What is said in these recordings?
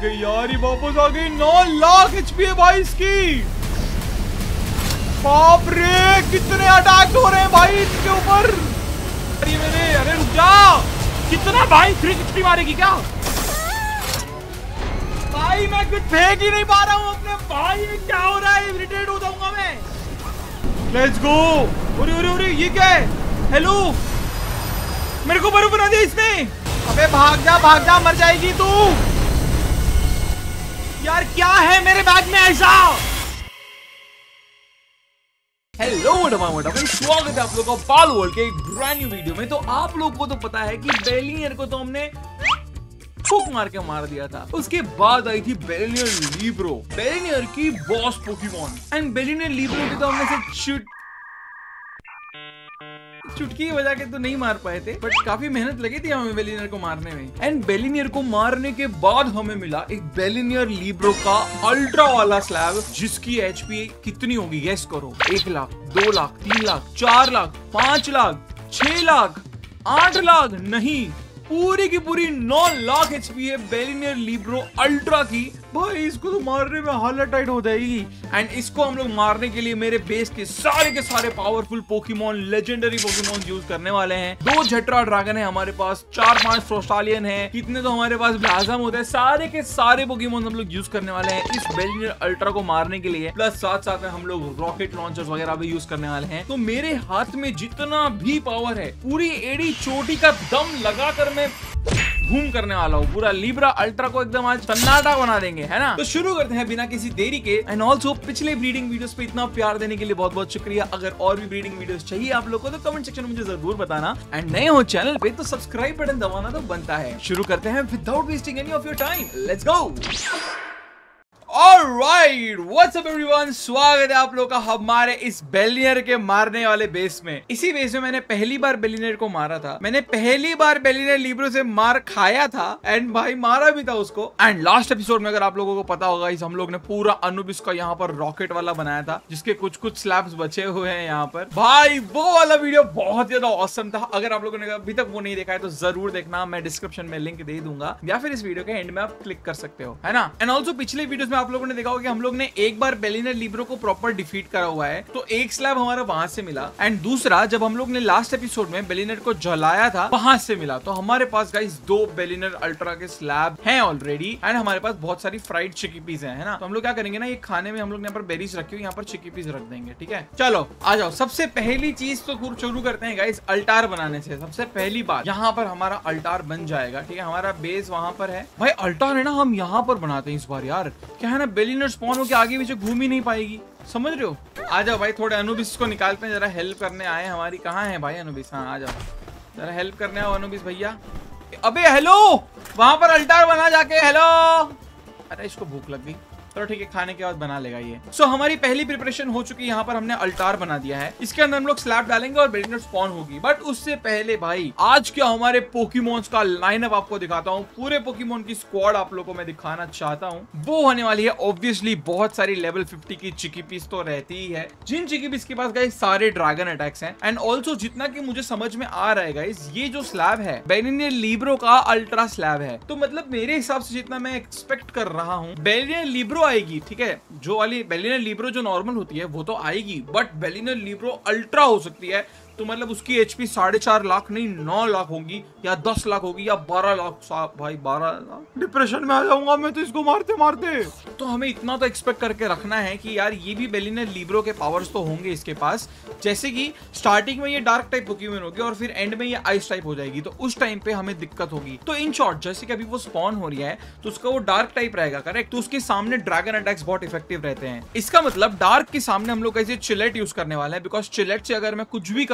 गई यार, ये वापस आ गई। 9 लाख एचपी है भाई इसकी। बाप रे, कितने अटैक हो रहे हैं भाई इसके ऊपर। अरे मेरे, अरे रुक जा। कितना भाई 360 मारेगी क्या भाई? मैं कुछ फेंक ही नहीं पा रहा हूँ अपने भाई। ये क्या हो रहा है? इरिटेट हो जाऊंगा मैं। Let's go. अरे अरे अरे, ये क्या है? हेलो, मेरे को बर्फ बना दिया इसने। अबे भाग जा मर जाएगी तू। यार क्या है मेरे बैग में ऐसा? हेलो स्वागत है आप लोगों का पालवर्ल्ड के एक ब्रांड न्यू वीडियो में। तो आप लोग को तो पता है कि बेलिनियर को तो हमने फूक मार के मार दिया था। उसके बाद आई थी बेलिनियर लिब्रो, बेलिनियर की boss Pokemon. And Bellanoir Libero की तो हमने सिर्फ चुटकी बजा के तो नहीं मार पाए थे, बट काफी मेहनत लगी थी हमें बेलिनियर को मारने में। एंड बेलिनियर को मारने के बाद हमें मिला एक बेलिनियर लिब्रो का अल्ट्रा वाला स्लैब, जिसकी एचपी कितनी होगी गेस करो? 1 लाख, 2 लाख, 3 लाख, 4 लाख, 5 लाख, 6 लाख, 8 लाख नहीं, पूरी की पूरी 9 लाख एचपी है बेलिनियर लिब्रो अल्ट्रा की। भाई इसको तो मारने में हालत टाइट हो जाएगी। एंड इसको हम लोग मारने के लिए मेरे बेस के सारे powerful Pokemon, legendary Pokemon use करने वाले हैं। 2 जेट्राड्रैगन है हमारे पास, 4-5 फ्रॉस्टालियन है, कितने तो हमारे पास ब्लाज़ामुट है। सारे के सारे पोकेमॉन हम लोग यूज करने वाले हैं इस बेलिनियर अल्ट्रा को मारने के लिए। प्लस साथ में हम लोग रॉकेट लॉन्चर्स वगैरह भी यूज करने वाले हैं। तो मेरे हाथ में जितना भी पावर है, पूरी एड़ी चोटी का दम लगाकर मैं घूम करने वाला हूँ। पूरा लिब्रा अल्ट्रा को एकदम आज सन्नाटा बना देंगे, है ना? तो शुरू करते हैं बिना किसी देरी के। एंड ऑल्सो पिछले ब्रीडिंग वीडियोस पे इतना प्यार देने के लिए बहुत बहुत शुक्रिया। अगर और भी ब्रीडिंग वीडियोस चाहिए आप लोगों को तो कमेंट सेक्शन में मुझे जरूर बताना। एंड नए हो चैनल पे तो सब्सक्राइब बटन दबाना तो बनता है। शुरू करते हैं without wasting any of your time, let's go. Alright, what's up everyone? स्वागत है आप लोग का हमारे इस बेलिनियर के मारने वाले बेस में। इसी बेस में मैंने पहली बार बेलिनियर को मारा था। मैंने पहली बार बेलिनियर लिब्रो से मार खाया था एंड भाई मारा भी था उसको। एंड लास्ट एपिसोड में अगर आप लोगों को पता होगा, इस हम लोग ने पूरा अनुबिस का यहाँ पर रॉकेट वाला बनाया था, जिसके कुछ कुछ स्लैब्स बचे हुए हैं यहाँ पर। भाई वो वाला वीडियो बहुत ज्यादा औसम था। अगर आप लोगों ने अभी तक वो नहीं देखा है तो जरूर देखना। मैं डिस्क्रिप्शन में लिंक दे दूंगा या फिर इस वीडियो के एंड में आप क्लिक कर सकते हो, है ना? एंड ऑल्सो पिछले वीडियो आप लोगों ने देखा होगा कि हम लोग ने एक बार बेलिनियर लिब्रो को प्रॉपर डिफीट करा हुआ है। तो एक स्लैब हमारा वहां से मिला एंड दूसरा जब हम लोग ने लास्ट एपिसोड में बेलिनियर को जलाया था वहां से मिला। तो हमारे पास गाइस 2 बेलिनियर अल्ट्रा के स्लैब हैं ऑलरेडी। एंड हमारे पास बहुत सारी फ्राइड चिकीपीज हैं, है ना? तो हम लोग क्या करेंगे ना, ये खाने में हम लोग ने यहाँ पर बेरीज रखी हुई, यहाँ पर चिकीपीज रख देंगे, ठीक है? चलो आ जाओ। सबसे पहली चीज तो शुरू करते हैं गाइस अल्टार बनाने से। सबसे पहली बात, यहाँ पर हमारा अल्टार बन जाएगा, ठीक है? हमारा बेस वहां पर है भाई। अल्टार है ना, हम यहाँ पर बनाते हैं इस बार यार। क्या है ना, बेलिनियर स्पॉन होकर आगे पीछे घूम ही नहीं पाएगी, समझ रहे हो? आ जाओ भाई, थोड़े अनुबिस को निकालते हैं, जरा हेल्प करने आए हमारी। कहाँ है भाई अनुबिस? हाँ आ जाओ, जरा हेल्प करने आओ अनुबिस भैया। अबे हेलो, वहां पर अल्टार बना जाके। हेलो, अरे इसको भूख लग गई। तो ठीक है, खाने के बाद बना लेगा ये। सो हमारी पहली प्रिपरेशन हो चुकी है। यहाँ पर हमने अल्टार बना दिया है, इसके अंदर हम लोग स्लैब डालेंगे और बेलिनियर स्पॉन होगी। बट उससे पहले भाई आज क्या हमारे पोकेमॉन्स का लाइनअप आपको दिखाता हूँ। पूरे पोकेमॉन की स्क्वाड आप लोगों को मैं दिखाना चाहता हूँ। वो होने वाली है ऑब्वियसली बहुत सारी लेवल 50 की चिकीपीस तो रहती ही है, जिन चिकीपीस के पास गाइस सारे ड्रैगन अटैक्स हैं। एंड ऑल्सो जितना की मुझे समझ में आ रहा है गाइस, ये जो स्लैब है बेलिनियर लिब्रो का अल्ट्रा स्लैब है। तो मतलब मेरे हिसाब से जितना मैं एक्सपेक्ट कर रहा हूँ, बेलिनियर लिब्रो आएगी, ठीक है? जो वाली बेलिनियर लिब्रो जो नॉर्मल होती है वो तो आएगी, बट बेलिनियर लिब्रो अल्ट्रा हो सकती है। तो मतलब उसकी एचपी 4.5 लाख नहीं 9 लाख होगी, या 10 लाख होगी, या 12 लाख। भाई 12 लाख, डिप्रेशन में आ जाऊंगा मैं तो इसको मारते मारते। तो हमें इतना तो एक्सपेक्ट करके रखना है कि यार ये भी बेलिनियर लिब्रो के पावर्स तो होंगे इसके पास, जैसे कि स्टार्टिंग में ये डार्क टाइप पोकेमॉन होगी और फिर एंड में ये आइस टाइप हो जाएगी, तो उस टाइम पे हमें दिक्कत होगी। तो इन शॉर्ट, जैसे कि अभी वो स्पॉन हो रही है तो उसका वो डार्क टाइप रहेगा, करेक्ट? तो उसके सामने ड्रैगन अटैक्स बहुत इफेक्टिव रहते हैं। इसका मतलब डार्क के सामने हम लोग ऐसे चिलेट यूज करने वाले हैं, बिकॉज चिलेट से अगर मैं कुछ भी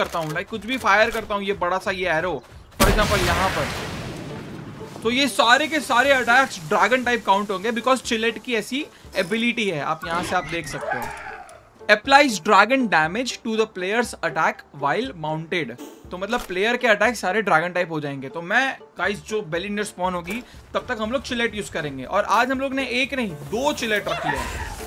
कुछ भी फायर करता हूँ, ये बड़ा सा ये एरो फॉर एग्जांपल यहाँ पर, तो ये सारे के सारे अटैक्स ड्रैगन टाइप काउंट होंगे, बिकॉज चिलेट की ऐसी एबिलिटी है। आप यहाँ से आप देख सकते हो, applies dragon damage to the players attack while mounted. तो मतलब प्लेयर के अटैक सारे ड्रैगन टाइप हो जाएंगे। तो मैं गाइस जो बेलिनियर स्पॉन होगी तब तक हम लोग चिलेट यूज करेंगे। और आज हम लोग ने एक नहीं 2 चिलेट रखी है,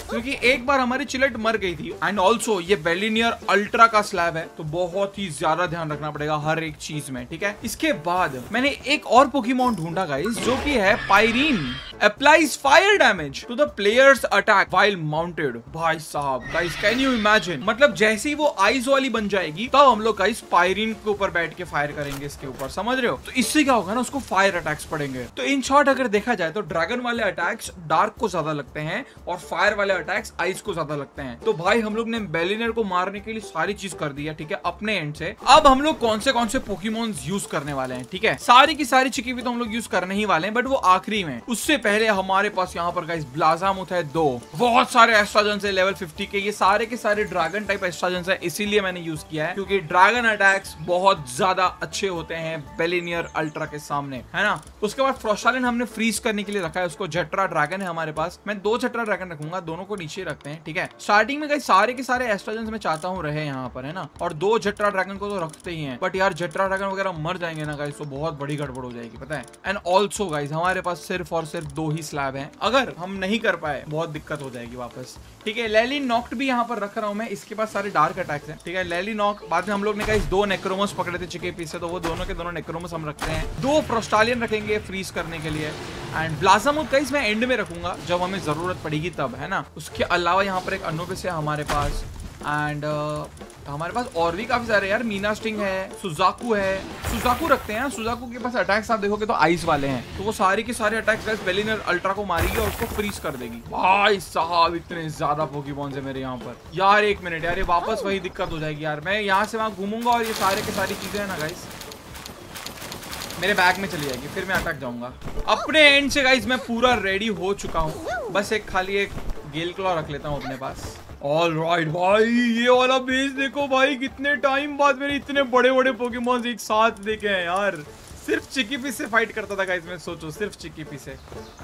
क्योंकि एक बार हमारी चिलेट मर गई थी। एंड ऑल्सो ये बेलिनियर अल्ट्रा का स्लैब है, तो बहुत ही ज्यादा ध्यान रखना पड़ेगा हर एक चीज में, ठीक है? इसके बाद मैंने एक और पोकेमॉन ढूंढा गाइस, जो कि है Pyrin. applies fire damage to the player's attack while mounted. भाई साहब, guys, can you imagine? मतलब जैसे ही वो आइज वाली बन जाएगी तब हम लोग guys पायरिन के ऊपर बैठ के फायर करेंगे इसके ऊपर, समझ रहे हो? तो इससे क्या होगा ना, उसको फायर अटैक्स पड़ेंगे। तो इन शॉर्ट अगर देखा जाए तो ड्रैगन वाले अटैक्स डार्क को ज्यादा लगते हैं और फायर वाले अटैक्स आइज को ज्यादा लगते हैं। तो भाई हम लोग ने बेलिनर को मारने के लिए सारी चीज कर दी है, ठीक है, अपने एंड से। अब हम लोग कौन से पोकेमॉन्स यूज करने वाले हैं, ठीक है? सारी की सारी चिकी भी तो हम लोग यूज करने ही वाले हैं, बट वो आखिरी में। उससे पहले हमारे पास यहाँ पर गाइस ब्लाजामुथ है 2, बहुत सारे एस्ट्राजन है लेवल 50 के, ये सारे के सारे ड्रैगन टाइप एस्ट्राजन है, इसीलिए मैंने यूज किया है क्योंकि ड्रैगन अटैक्स बहुत ज्यादा अच्छे होते हैं बेलिनियर अल्ट्रा के सामने, है ना? उसके बाद फ्रॉस्टालियन हमने फ्रीज करने के लिए रखा है उसको। जटरा ड्रैगन है हमारे पास, मैं 2 जटरा ड्रैगन रखूंगा, दोनों को नीचे रखते हैं, ठीक है? स्टार्टिंग में गाइस सारे के सारे एस्ट्राजन मैं चाहता हूँ रहे यहाँ पर, है ना, और 2 जटरा ड्रैगन को तो रखते ही है, बट यार जटरा ड्रैगन वगैरह मर जाएंगे ना गाइस तो बहुत बड़ी गड़बड़ हो जाएगी, पता है। एंड ऑल्सो गाइस हमारे पास सिर्फ और सिर्फ 2 ही स्लैब हैं, अगर हम नहीं कर पाए बहुत दिक्कत हो जाएगी वापस, ठीक है? लैलीन नॉक्ट भी यहाँ पर रख रहा हूँ मैं, इसके पास सारे डार्क अटैक्स हैं, ठीक है? लैलीन नॉक्ट, बाद में हम लोग ने गाइस 2 नेक्रोमस पकड़े थे चिकेपी से, तो वो दोनों के दोनों नेक्रोमस हम रखते हैं। 2 फ्रॉस्टालियन रखेंगे फ्रीज करने के लिए, एंड ब्लाजामुथ गाइस मैं एंड में रखूंगा जब हमें जरूरत पड़ेगी तब, है ना? उसके अलावा यहाँ पर एक अनुबिस है हमारे पास, एंड हमारे पास और भी काफी सारे यार, मीना स्टिंग है, सुजाकू है, सुजाकू रखते हैं। सुजाकू के पास अटैक्स आप देखोगे तो आइस वाले हैं, तो वो सारे के सारे अटैक्स गाइस बेलिनर अल्ट्रा को मारेगी और उसको फ्रीज कर देगी। भाई साहब इतने ज्यादा पोकेमॉन्स है मेरे यहाँ पर यार, 1 मिनट यार, ये वापस वही दिक्कत हो जाएगी यार, मैं यहाँ से वहाँ घूमूंगा और ये सारे के सारी चीजें है ना गाइस मेरे बैग में चली जाएगी, फिर मैं अटक जाऊंगा। अपने एंड से गाइस मैं पूरा रेडी हो चुका हूँ, बस एक खाली एक गेल क्लॉ रख लेता हूँ अपने पास। ऑलराइट भाई, ये वाला बेस देखो भाई, कितने टाइम बाद मेरे इतने बड़े बड़े पोकेमॉन्स एक साथ देखे हैं यार। सिर्फ चिकीपी से फाइट करता था गाइस मैं, सोचो सिर्फ चिकीपी से।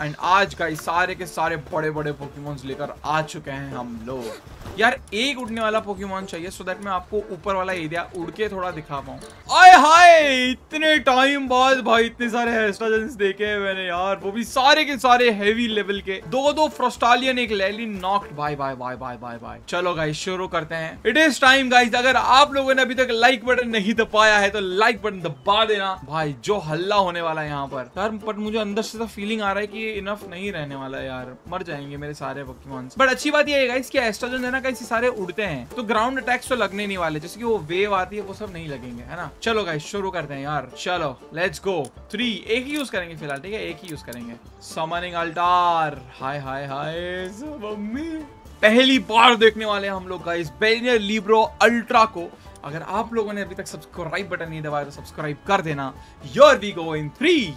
एंड आज गाइस सारे के सारे बड़े बड़े पोकेमॉन्स लेकर आ चुके हैं हम लोग। यार एक उड़ने वाला पोकेमॉन चाहिए सो दैट मैं आपको ऊपर वाला एरिया उड़ के थोड़ा दिखा पाऊँ। आए हाय, इतने टाइम बाद भाई इतने सारे एस्ट्राजेंस देखे हैं मैंने यार, वो भी सारे के सारे हैवी लेवल के, 2 फ्रॉस्टालियन, एक लैलीन नॉक्ट। भाई भाई भाई भाई भाई भाई, चलो गाइस शुरू करते हैं। इट इज टाइम गाइस, अगर आप लोगों ने अभी तक लाइक बटन नहीं दबाया है तो लाइक बटन दबा देना भाई। जो हल्ला होने वाला है यहाँ पर यार, बट मुझे अंदर से तो फीलिंग आ रहा है कि इनफ नहीं रहने वाला है यार, मर जाएंगे मेरे सारे पोकेमॉन्स। बट अच्छी बात ये है गाइस कि एस्ट्राजन है ना गाइस सारे उड़ते हैं, तो ग्राउंड अटैक्स तो लगने नहीं वाले, जैसे कि वो वेव आती है वो सब नहीं लगेंगे, है ना? चलो गाइस शुरू करते हैं यार, चलो लेट्स गो। 3 एक ही यूज करेंगे फिलहाल, ठीक है, एक ही यूज करेंगे। Summoning altar, hi hi hi mummy, पहली बार देखने वाले हम लोग गाइस बेलिनियर लिब्रो अल्ट्रा को। अगर आप लोगों ने अभी तक सब्सक्राइब बटन नहीं दबाया तो सब्सक्राइब कर देना। Here we go in 3,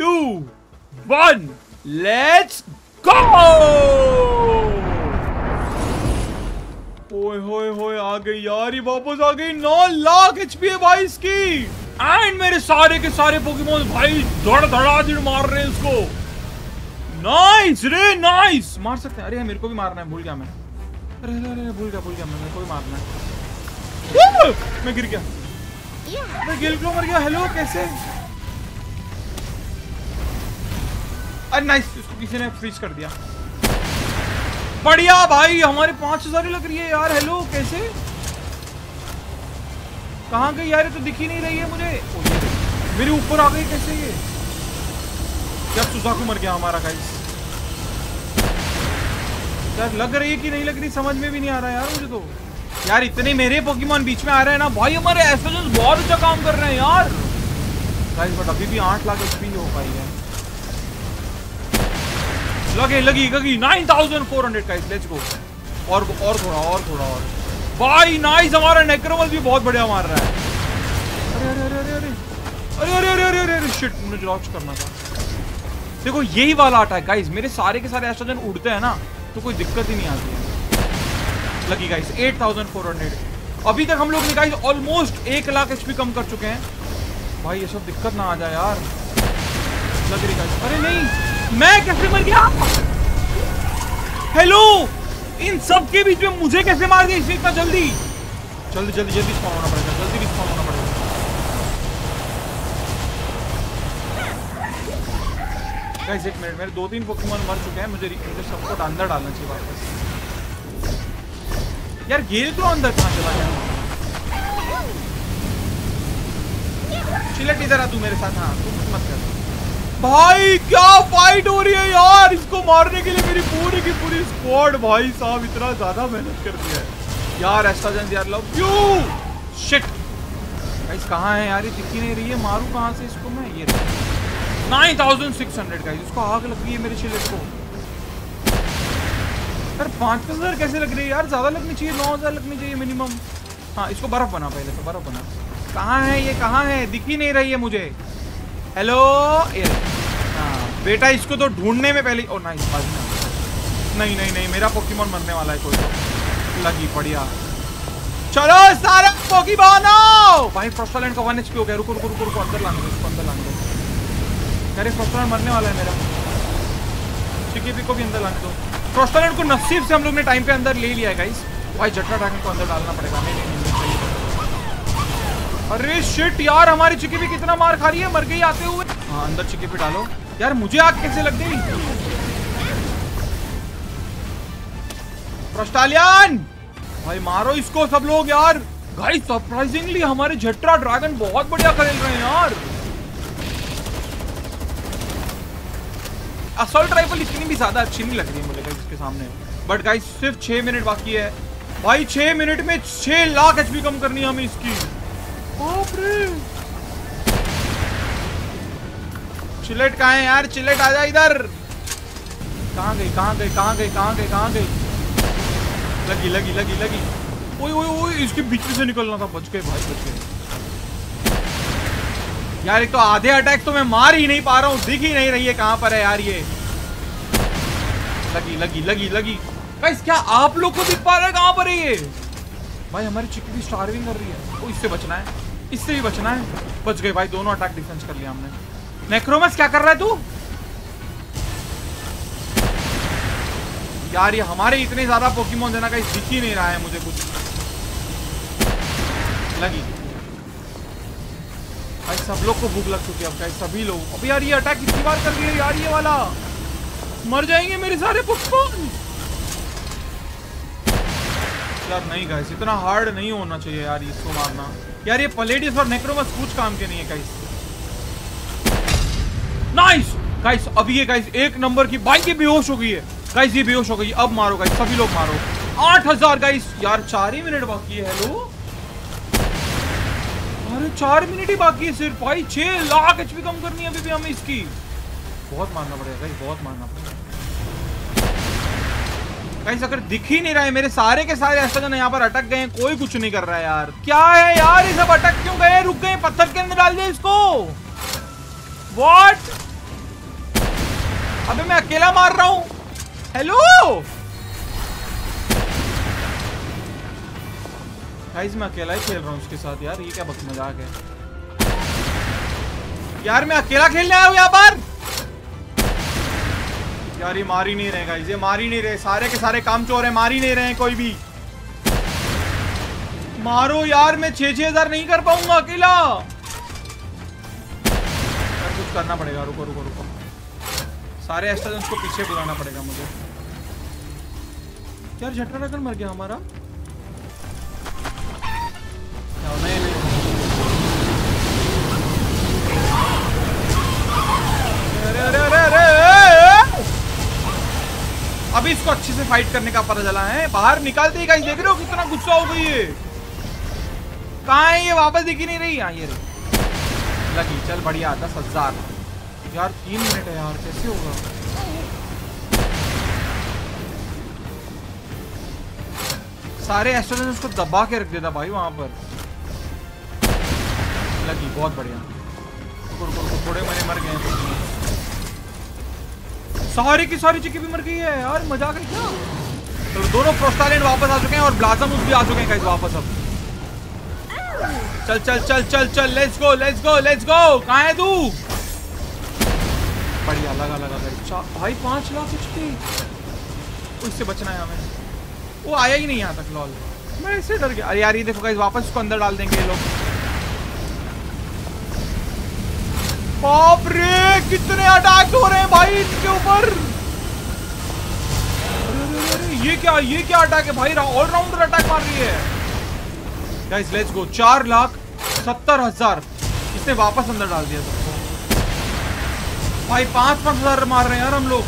2, 1 let's go. ओए होए होए, आ गई यार, ये वापस आ गई। 9 लाख एचपी है भाई इसकी, एंड मेरे सारे के सारे पोकेमॉन भाई धड़ धड़ाधड़ मार रहे हैं इसको। नाइस रे नाइस, मार सकते हैं। अरे मेरे को भी मारना है, भूल गया मैं। अरे अरे भूल गया मैं, मेरे को भी मारना है। मैं गिर गया, मैं गिल क्लो मर गया। हेलो कैसे? अरे नाइस, इसको किसी ने फ्रीज कर दिया, बढ़िया भाई। हमारे 5000 ही लग रही है यार। हेलो कैसे, कहाँ गई यार, ये तो दिख ही नहीं रही है मुझे, मेरे ऊपर आ गई कैसे ये? यार सुजाकू मर गया हमारा गाइस। यार लग रही है कि नहीं लग रही, समझ में भी नहीं आ रहा यार मुझे तो। यार इतने मेरे पोकेमॉन बीच में आ रहे हैं ना भाई, हमारे एस्ट्राजेंस बहुत अच्छा काम कर रहे हैं यार गाइस, बट अभी भी 8 लाख एचपी हो पाई है। लगी 9400 गाइस, लेट्स गो। और थोड़ा भाई नाइस, हमारा नेक्रोमस भी बहुत बढ़िया मार रहा है। अरे शिट, मुझे लॉन्च करना था। देखो यही वाला अटैक गाइस, मेरे सारे के सारे एस्ट्राजन उड़ते हैं ना, तो कोई दिक्कत ही नहीं आती है। लगी गाइस 8400। अभी तक हम लोग ने गाइस ऑलमोस्ट 1 लाख एचपी कम कर चुके हैं भाई, ये सब दिक्कत ना आ जाए यार। लग रही गाइस, अरे नहीं, मैं कैसे मर गया? हेलो, इन सब के बीच में मुझे कैसे मार दिया इतना जल्दी? जल्दी स्पॉन होना पड़ेगा, गाइस 1 मिनट। मेरे 2-3 पोकेमॉन मर चुके हैं, मुझे सबको अंदर डालना चाहिए वापस। यार गेल क्लो अंदर कहाँ चला गया? चिलेट इधर आ तू मेरे साथ, हाँ तू कुछ मत कर। भाई क्या फाइट हो रही है यार। इसको मारने के लिए मेरी पूरी की पूरी स्क्वाड भाई साहब इतना ज्यादा मेहनत कर दिया है यार। एस्टाजन यार लव यू शिट। गाइस कहां है यार ये दिख ही नहीं रही है। मारू कहां से इसको मैं। ये 9600 गाइस इसको आग लग गई है मेरे चिलेट को। यार 5000 कैसे लग रही है यार। ज़्यादा लगनी चाहिए 9000 लगनी चाहिए मिनिमम। हाँ इसको बर्फ़ बना पहले तो बर्फ़ बना। कहाँ है ये कहाँ है दिख ही नहीं रही है मुझे। हेलो ये हाँ बेटा इसको तो ढूंढने में पहले। ओ नाइस बाजी ना। नहीं नहीं नहीं मेरा पोकेमॉन मरने वाला है। कोई लगी बढ़िया। चलो सारा पोकेमॉन आओ भाई। फ्रॉस्टलैंड का 1 HP हो गया। रुको रुको रुको रुको अंदर लाने दो इसको अंदर लाने दो। अरे फ्रॉस्टलैंड मरने वाला है मेरा। चिकी को भी अंदर लाने दो। फ्रॉस्टलैंड को नसीब से हम लोग ने टाइम पे अंदर ले लिया है गाइस। भाई जटराड्रैगन को अंदर डालना पड़ेगा। नहीं। अरे शिट यार हमारी चिकी भी कितना मार खा रही है। मर गई आते हुए। हाँ अंदर चिकी भी डालो यार। मुझे आग कैसे लग गई। फ्रॉस्टालियन भाई मारो इसको सब लोग यार। गाइस सरप्राइजिंगली हमारे जटराड्रैगन बहुत बढ़िया खेल रहे हैं यार। असॉल्ट राइफल इतनी भी ज्यादा अच्छी नहीं लग रही है मुझे गाइस इसके सामने। बट गाइस सिर्फ 6 मिनट बाकी है भाई। 6 मिनट में 6 लाख एचपी कम करनी है हमें इसकी। बाप रे चिलेट कहाँ है यार। चिलेट आजा इधर। कहाँ गई कहाँ गई कहाँ गई कहाँ गई कहाँ गई। लगी लगी लगी लगी। ओए ओए ओए इसके बीच से निकलना था। बच गए भाई बच गए यार। एक तो आधे अटैक तो मैं मार ही नहीं पा रहा हूँ। दिख ही नहीं रही है कहाँ पर है यार ये। लगी लगी लगी लगी। गाइस क्या आप लोग को दिख पा रहा है कहाँ पर है ये। भाई हमारी चिक्की भी स्टार्विंग कर रही है। ओ इससे बचना है इससे भी बचना है। बच गए भाई दोनों अटैक डिफेंस कर लिया हमने। नेक्रोमस क्या कर रहा है तू यार। ये हमारे इतने ज्यादा पोकेमॉन देना गाइस दिख ही नहीं रहा है मुझे कुछ। लगी भाई सब लोग को भूख लग चुकी है अब गाइस सभी लोग। अब यार ये अटैक कितनी बार कर दिया यार ये वाला। मर जाएंगे मेरे सारे पोकेमॉन यार। नहीं गाइस इतना हार्ड नहीं होना चाहिए यार इसको मारना। यार ये पलेडियस और नेक्रोमस कुछ काम के नहीं है गाइस। नाइस गाइस अब ये गाइस एक नंबर की बाइक ये बेहोश हो गई है गाइस। ये बेहोश हो गई। अब मारो गाइस सभी लोग मारो। 8000 गाइस यार 4 ही मिनट बाकी है। हेलो 4 मिनट ही बाकी है सिर्फ भाई। 6 लाख एचपी कम करनी है अभी भी हमें इसकी। बहुत मारना पड़ेगा गाइस बहुत मारना पड़ेगा गाइस। अगर दिख ही नहीं रहा है मेरे सारे के सारे एस्टाजन यहाँ पर अटक गए हैं। कोई कुछ नहीं कर रहा है यार। क्या है यार ये सब अटक क्यों गए। रुक गए पत्थर के अंदर डाल दिया इसको। व्हाट अबे मैं अकेला मार रहा हूँ। हेलो गाइस मैं अकेला ही खेल रहा हूँ उसके साथ यार। ये क्या बस मजाक है यार। मैं अकेला खेलने आया हूँ यहाँ पर यार। ये मार ही नहीं रहे गाइस ये मार ही नहीं रहे। सारे के सारे कामचोर हैं मार ही नहीं रहे हैं कोई भी। मारो यार मैं 6-6 हजार नहीं कर पाऊंगा अकेला। यार कुछ करना पड़ेगा। रुको रुको रुको सारे एस्टाजन को पीछे बुलाना पड़ेगा मुझे। यार जटराड्रैगन मर गया हमारा। नहीं नहीं अरे अरे अरे अरे अभी इसको अच्छे से फाइट करने का पता चला है। बाहर निकालते ही गाइस देख रहे हो कितना गुस्सा हो गई है। कहाँ है ये वापस दिख ही नहीं रही। हाँ ये लगी चल बढ़िया। 10,000 यार 3 मिनट है यार कैसे होगा। सारे एस्ट्रोजन उसको दबा के रख देता भाई वहां पर। लगी बहुत बढ़िया। थोड़े मैंने मर गए हैं। सारी की सारी चिकी भी मर गई है यार। मजाक है क्या। तो दोनों फ्रॉस्टालियन वापस आ चुके हैं और ब्लाज़ामुट भी आ चुके हैं गाइस वापस। अब चल चल चल चल चल let's go let's go let's go. कहाँ है तू। बढ़िया लगा लगा गाइस भाई 5 लाख एचपी। उससे बचना है हमें। वो आया ही नहीं यहाँ तक। लॉल मैं इससे डर गया। अरे यार ये देखो गाइस वापस उसको अंदर डाल देंगे ये लोग। बाप रे कितने अटैक हो रहे हैं भाई इसके ऊपर। ये क्या अटैक है भाई। ऑलराउंडर अटैक मार रही है गाइस। लेट्स गो 4,70,000 इसने वापस अंदर डाल दिया सबको। भाई 5,000 मार रहे हैं यार हम लोग।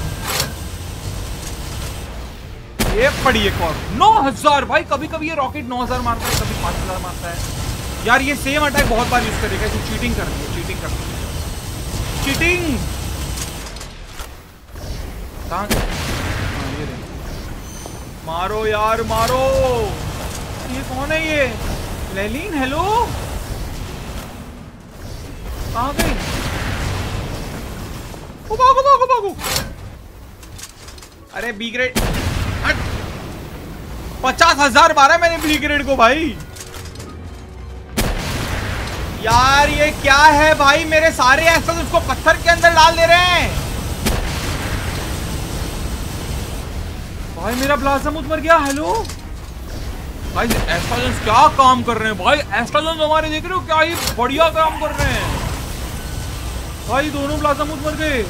ये पड़ी एक और 9,000 भाई। कभी कभी ये रॉकेट 9,000 मारता है, कभी 5,000 मारता है यार। ये सेम अटैक बहुत बार यूज करेगा। इसको चीटिंग करती है, चीटिंग करती है, चीटिंग। कहाँ ये मारो यार मारो। ये कौन है? ये लैलीन। हेलो कहाँ गई? भागो भागो भागो। अरे बी ग्रेड 50,000 मारा मैंने बी ग्रेड को भाई। यार ये क्या है भाई? मेरे सारे एक्सेस उसको पत्थर के अंदर डाल दे रहे हैं भाई। मेरा ब्लाज़ामुत मर गया। हेलो भाई एस्टाजन क्या काम कर रहे हैं भाई। एस्टाजन हमारे देख रहे हो क्या ही बढ़िया काम कर रहे हैं भाई। दोनों ब्लाज़ामुत मर गए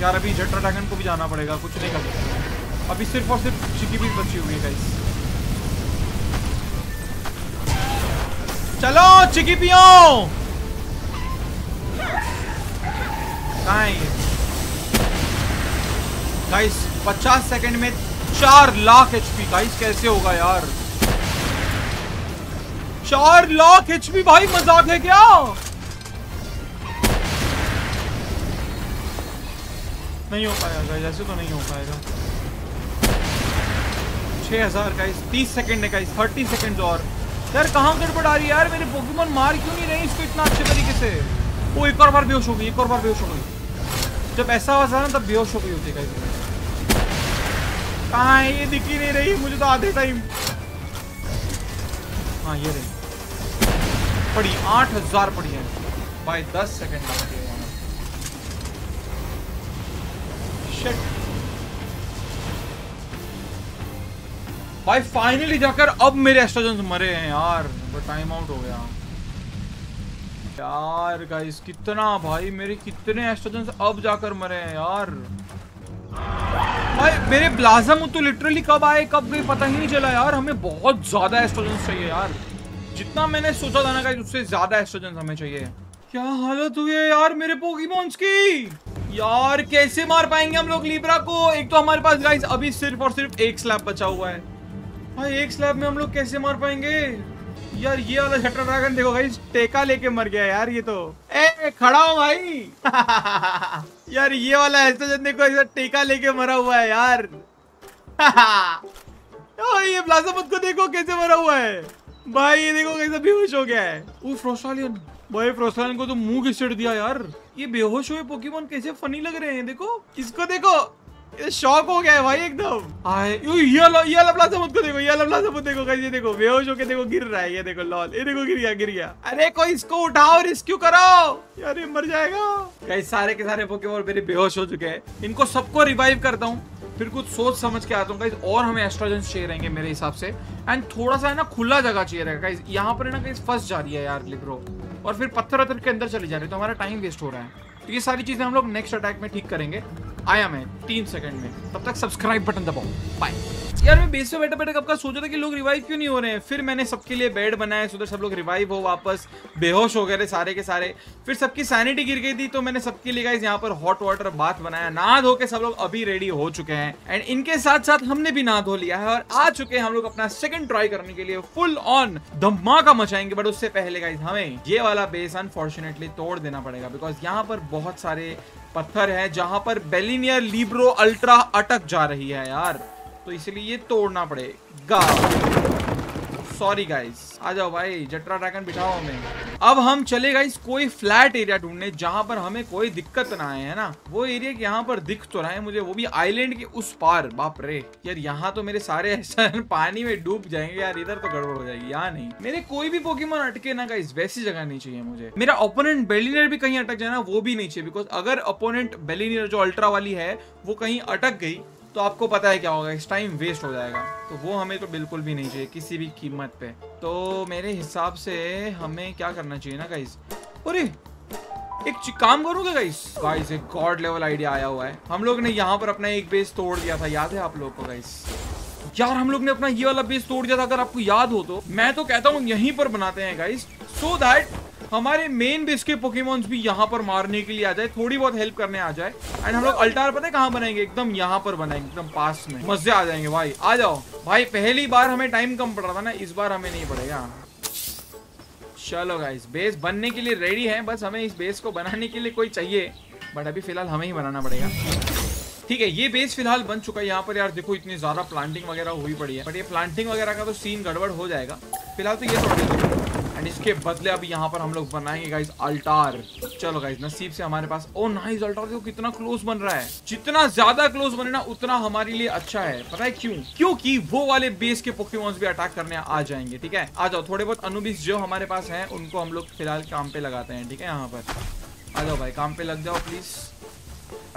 यार। अभी जेट्रागन को भी जाना पड़ेगा, कुछ नहीं कर सकते। अभी सिर्फ और सिर्फ शिकीबीज बची हुई है गाइस। चलो चिकीपियो। कहाँ है ये गाइस? 50 सेकंड में 4,00,000 एचपी गाइस। कैसे होगा यार 4,00,000 एचपी भाई? मजाक है क्या? नहीं हो पाएगा जैसे, तो नहीं हो पाएगा। 6,000 का 30 सेकंड है, 30 सेकंड और। यार कहाँ गड़बड़ आ रही है यार? मेरे पोकेमॉन मार क्यों नहीं रहे इसको इतना अच्छे तरीके से? वो एक और बार बेहोश हो गई, एक और बार बेहोश हो गई। जब ऐसा आवाज आया ना तब बेहोश हो गई होती है। कहाँ है ये? दिख ही नहीं रही मुझे तो आधे टाइम। हाँ ये रही पड़ी। 8,000 पड़ी है भाई। 10 सेकेंड बाकी है। Shit. भाई फाइनली जाकर अब मेरे एस्ट्रोजन मरे हैं यार। टाइम आउट हो गया यार गाइस। कितना भाई मेरे कितने एस्ट्रोजन अब जाकर मरे हैं यार। भाई मेरे ब्लाज़ामुत तो लिटरली कब आए कब गए पता ही नहीं चला यार। हमें बहुत ज्यादा एस्ट्रोजन चाहिए यार। जितना मैंने सोचा था ना गाइस उससे ज्यादा एस्ट्रोजन हमें चाहिए। क्या हालत हुई है यार मेरे पोकेमॉन्स की यार। कैसे मार पाएंगे हम लोग लीब्रा को? एक तो हमारे पास गाइस अभी सिर्फ और सिर्फ एक स्लैब बचा हुआ है भाई। एक स्लैब में हम लोग कैसे मार पाएंगे यार? ये वाला जेट्रागन देखो गाइस टेका लेके मर गया यार। ये तो ए खड़ा हो भाई। यार ये वाला एस्ट्रोजन देखो ऐसा टेका लेके मरा हुआ है यार। ये ब्लाज़ामुत को देखो कैसे मरा हुआ है भाई। ये देखो कैसा बेहोश हो गया है। वो फ्रॉस्टालियन भाई, फ्रॉस्टालियन को तो मुंह घिसट दिया यार। ये बेहोश हुए पोकेमॉन कैसे फनी लग रहे हैं। देखो इसको देखो, ये शॉक हो गया है भाई एकदम। हाय ये ब्लाज़ामुत को देखो, ये ब्लाज़ामुत देखो गाइस। ये देखो बेहोश होके देखो गिर रहा है। ये देखो लॉल, ये देखो गिर गया गिर गया। अरे कोई इसको उठाओ, रेस्क्यू करो यार ये मर जाएगा। गाइस सारे के सारे पोकेमॉन मेरे बेहोश हो चुके हैं। इनको सबको रिवाइव करता हूँ फिर कुछ सोच समझ के आता हूँ गाइस। और हमें एस्ट्रोजन चाहिए रहेंगे मेरे हिसाब से। एंड थोड़ा सा है ना खुला जगह चाहिए रहेगा गाइस। यहाँ पर है ना गाइस फंस जा रही है यार लिब्रो, और फिर पत्थर के अंदर चले जा रहे हैं तो हमारा टाइम वेस्ट हो रहा है। तो ये सारी चीजें हम लोग नेक्स्ट अटैक में ठीक करेंगे। आया मैं 3 सेकंड में। तब तक सब्सक्राइब बटन दबाओ। बाय यार। मैं बेस पे बैठे बैठे आपका सोच रहा था कि लोग रिवाइव क्यों नहीं हो रहे हैं। फिर मैंने सबके लिए बेड बनाया सो दैट सब लोग रिवाइव हो। वापस बेहोश हो गए थे सारे के सारे। फिर सबकी सैनिटी गिर गई थी तो मैंने सबके लिए गाइस यहाँ पर हॉट वाटर बाथ बनाया। नहा धो के सब लोग अभी रेडी हो चुके हैं। एंड इनके साथ साथ हमने भी नहा धो लिया है और आ चुके हैं हम लोग अपना सेकंड ट्राई करने के लिए। फुल ऑन धमाका मचाएंगे। बट उससे पहले गाइस हमें ये वाला बेस अनफॉर्चुनेटली तोड़ देना पड़ेगा बिकॉज यहाँ पर बहुत सारे पत्थर है जहां पर बेलिनियर लिब्रो अल्ट्रा अटक जा रही है यार। तो इसलिए ये तोड़ना पड़ेगा। Sorry guys. आ जाओ भाई जेट्रागन बिठाओ हमें। अब हम चले गाइस कोई फ्लैट एरिया ढूंढने जहां पर हमें कोई दिक्कत ना आए, है ना। वो एरिया यहाँ पर दिख तो रहा है मुझे, वो भी आइलैंड के उस पार। बाप रे यार यहाँ तो मेरे सारे पानी में डूब जाएंगे यार। इधर तो गड़बड़ हो जाएगी। यहाँ नहीं मेरे कोई भी पोकेमॉन अटके ना गाइस। वैसी जगह नहीं चाहिए मुझे। मेरा ओपोनेंट बेलिनियर भी कहीं अटक जाए ना वो भी नहीं चाहिए। बिकॉज अगर ओपोनेंट बेलिनियर जो अल्ट्रा वाली है वो कहीं अटक गई तो आपको पता है क्या होगा। इस टाइम वेस्ट हो जाएगा तो वो हमें तो बिल्कुल भी नहीं चाहिए किसी भी कीमत पे। तो मेरे हिसाब से हमें क्या करना चाहिए ना गाइस। अरे एक काम करूंगा गाइस। गाइस एक गॉड लेवल आइडिया आया हुआ है। हम लोग ने यहाँ पर अपना एक बेस तोड़ दिया था, याद है आप लोग को गाइस। यार हम लोग ने अपना ये वाला बेस तोड़ दिया था अगर आपको याद हो तो। मैं तो कहता हूँ यहीं पर बनाते हैं गाइस सो दैट हमारे मेन बेस के पोकेमॉन्स भी यहाँ पर मारने के लिए आ जाए, थोड़ी बहुत हेल्प करने आ जाए। एंड हम लोग अल्टार पता है कहाँ बनाएंगे, एकदम यहाँ पर बनाएंगे, एकदम पास में, मजे आ जाएंगे भाई। आ जाओ भाई, पहली बार हमें टाइम कम पड़ रहा था ना, इस बार हमें नहीं पड़ेगा। चलो गाइस, बेस बनने के लिए रेडी है, बस हमें इस बेस को बनाने के लिए कोई चाहिए, बट अभी फिलहाल हमें ही बनाना पड़ेगा। ठीक है, ये बेस फिलहाल बन चुका है। यहाँ पर यार देखो इतनी ज्यादा प्लांटिंग वगैरह हुई पड़ी है, बट ये प्लांटिंग वगैरह का तो सीन गड़बड़ हो जाएगा। फिलहाल तो ये थोड़ा, एंड इसके बदले अभी यहाँ पर हम लोग बनाएंगे गाइस अल्टार। चलो गाइस, नसीब से हमारे पास ओ नाइस अल्टार देखो कितना क्लोज बन रहा है। जितना ज्यादा क्लोज बने ना उतना हमारे लिए अच्छा है, पता है क्यों? क्योंकि वो वाले बेस के पोकेमॉन्स भी अटैक करने आ जाएंगे। ठीक है, आ जाओ। थोड़े बहुत अनुबिस जो हमारे पास है उनको हम लोग फिलहाल काम पे लगाते हैं। ठीक है, यहाँ पर आ जाओ भाई, काम पे लग जाओ प्लीज,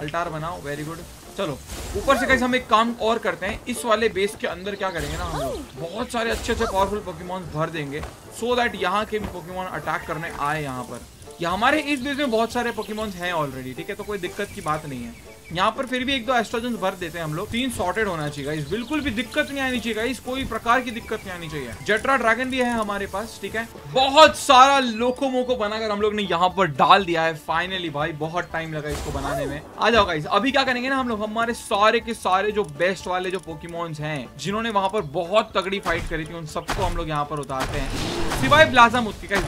अल्टार बनाओ, वेरी गुड। चलो ऊपर से गाइस हम एक काम और करते हैं, इस वाले बेस के अंदर क्या करेंगे ना, हम लोग बहुत सारे अच्छे अच्छे पावरफुल पोकेमॉन्स भर देंगे, सो दैट यहाँ के पोकेमॉन अटैक करने आए। यहाँ पर या हमारे इस बेस में बहुत सारे पोकेमॉन्स हैं ऑलरेडी, ठीक है, तो कोई दिक्कत की बात नहीं है। यहाँ पर फिर भी एक दो एस्ट्रोजन भर देते हैं हम लोग। तीन सॉर्टेड होना चाहिए गाइस, बिल्कुल भी दिक्कत नहीं आनी चाहिए गाइस, कोई प्रकार की दिक्कत नहीं आनी चाहिए। जटरा ड्रैगन भी है हमारे पास, ठीक है। बहुत सारा लोकोमोको बनाकर हम लोग ने यहाँ पर डाल दिया है फाइनली भाई, बहुत टाइम लगा इसको बनाने में। आ जाओ गाइस, अभी क्या करेंगे ना हम लोग, हमारे सारे के सारे जो बेस्ट वाले जो पोकेमॉन्स हैं जिन्होंने वहां पर बहुत तगड़ी फाइट करी थी, उन सबको हम लोग यहाँ पर उतारते हैं, सिवाय ब्लाजामुत के। गाइस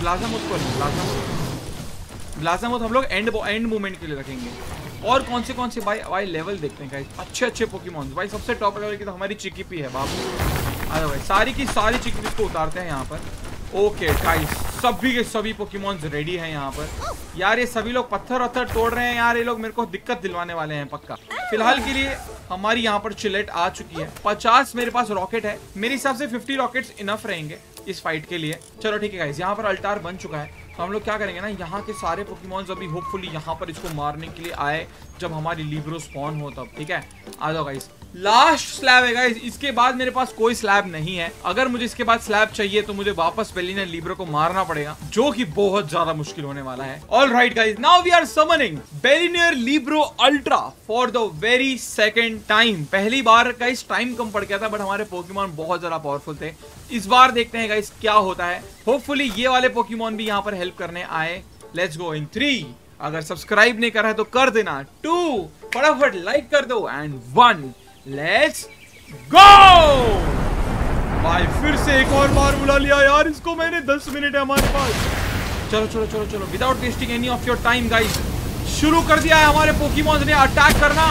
ब्लाजामुत हम लोग एंड मूवमेंट के लिए रखेंगे। और कौन से भाई लेवल देखते हैं गाइस, अच्छे अच्छे पोकेमॉन्स। भाई सबसे टॉप लेवल की तो हमारी चिकीपी है बाप। आ जाओ भाई, सारी की सारी चिकीपी को उतारते हैं यहाँ पर। ओके गाइस, सभी के सभी पोकेमॉन्स रेडी हैं यहाँ पर। यार ये सभी लोग पत्थर वत्थर तोड़ रहे हैं यार, ये लोग मेरे को दिक्कत दिलवाने वाले हैं पक्का। फिलहाल के लिए हमारी यहाँ पर चिलेट आ चुकी है, 50 मेरे पास रॉकेट है, मेरे हिसाब से 50 रॉकेट्स इनफ रहेंगे इस फाइट के लिए। चलो ठीक है गाइस, यहाँ पर अल्टार बन चुका है, तो हम लोग क्या करेंगे ना, यहाँ के सारे पोकेमॉन्स अभी होपफुली यहाँ पर इसको मारने के लिए आए जब हमारी लिब्रो स्पॉन हो तब। ठीक है, आ जाओ गाइस, लास्ट स्लैब है गाइस, इसके बाद मेरे पास कोई स्लैब नहीं है। अगर मुझे इसके बाद स्लैब चाहिए तो मुझे वापस बेलिना लिब्रो को मारना पड़ेगा, जो कि बहुत ज्यादा मुश्किल होने वाला है। Alright guys, now we are summoning Bellanoir Libero ultra for the very second time. पहली बार गाइस टाइम कम पड़ गया था, बट हमारे पोकेमॉन बहुत ज्यादा पावरफुल थे। इस बार देखते हैं गाइस क्या होता है, होपफुली ये वाले पोकेमॉन भी यहाँ पर हेल्प करने आए। Let's go in 3। अगर सब्सक्राइब नहीं करा है तो कर देना, 2 फटाफट लाइक कर दो, एंड 1 लेट्स गो। भाई फिर से एक और बार बुला लिया यार इसको मैंने, 10 मिनट है हमारे पास। चलो चलो चलो चलो, without wasting any of your time guys, शुरू कर दिया है हमारे पोकेमॉन ने अटैक करना।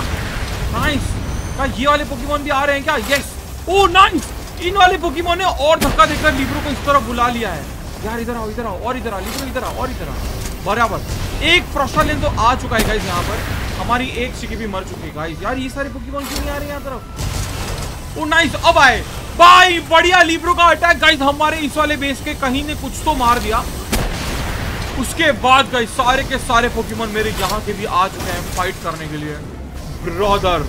नाइस, क्या ये वाले पोकेमॉन भी आ रहे हैं क्या? यस, ओ नाइस, इन वाले पोकेमॉन ने और धक्का देकर लिब्रो को इस तरफ बुला लिया है। यार इधर आओ, इधर आओ, और इधर आओ लिब्रो, इधर आओ और इधर आओ, बराबर। एक फ्रॉस्टालियन तो आ चुका है गाइस यहाँ पर, हमारी एक चिकी भी मर चुकी है गाइस। यार ये सारे पोकेमॉन क्यों नहीं आ रहे यहाँ तरफ? ओ नाइस, अब आए भाई, बढ़िया। लिब्रो का अटैक गाइस हमारे इस वाले बेस के कहीं ने कुछ तो मार दिया। उसके बाद गाइस सारे के सारे पोकेमॉन मेरे यहाँ के भी आ चुके हैं फाइट करने के लिए। ब्रदर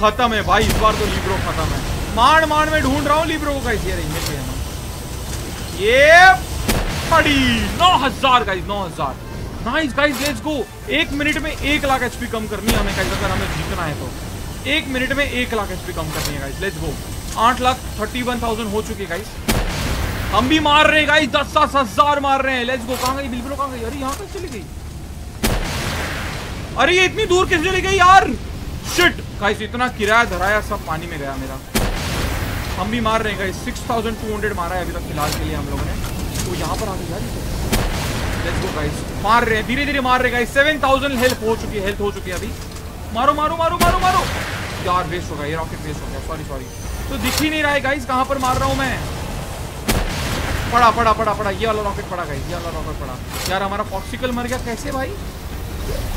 खत्म है भाई, इस बार तो लिब्रो खत्म है। मार मार में ढूंढ रहा हूँ लिब्रो को गाइस, ये रही है ये पड़ी। 9000 guys, 9000, nice guys, let's go. 1 minute में 1 लाख एचपी कम करनी है हमें गाइस, अगर हमें जीतना है तो 1 मिनट में 1 लाख एचपी कम करनी है गाइस, लेट्स गो। 8,31,000 हो चुके गाइस, हम भी मार रहे हैं गाइस, 10,000 मार रहे हैं। लेट्स गो, कहाँ गई बिल्कुल, कहाँ गई? अरे यहाँ कैसे चली गई? अरे ये इतनी दूर कैसे चली गई यार? शिट गाइस, इतना किराया धराया सब पानी में गया मेरा। हम भी मार रहे हैं गाइस, 6,200 मारा है अभी तक फिलहाल के लिए हम लोगों ने। तो यहाँ पर आ गई यार, लेट्स गो गाइस, मार रहे हैं धीरे धीरे मार रहे गाइस। 7000 हेल्प हो चुकी है, हेल्थ हो चुकी है अभी। मारो मारो मारो मारो मारो, यार वेस्ट हो गया ये रॉकेट, वेस्ट हो गया, सॉरी सॉरी। तो दिख ही नहीं रहा है गाइस कहाँ पर मार रहा हूँ मैं। पड़ा पड़ा पड़ा पड़ा, ये वाला रॉकेट पड़ा गाइस, ये वाला रॉकेट पड़ा। यार हमारा फॉक्सिकल मर गया कैसे भाई?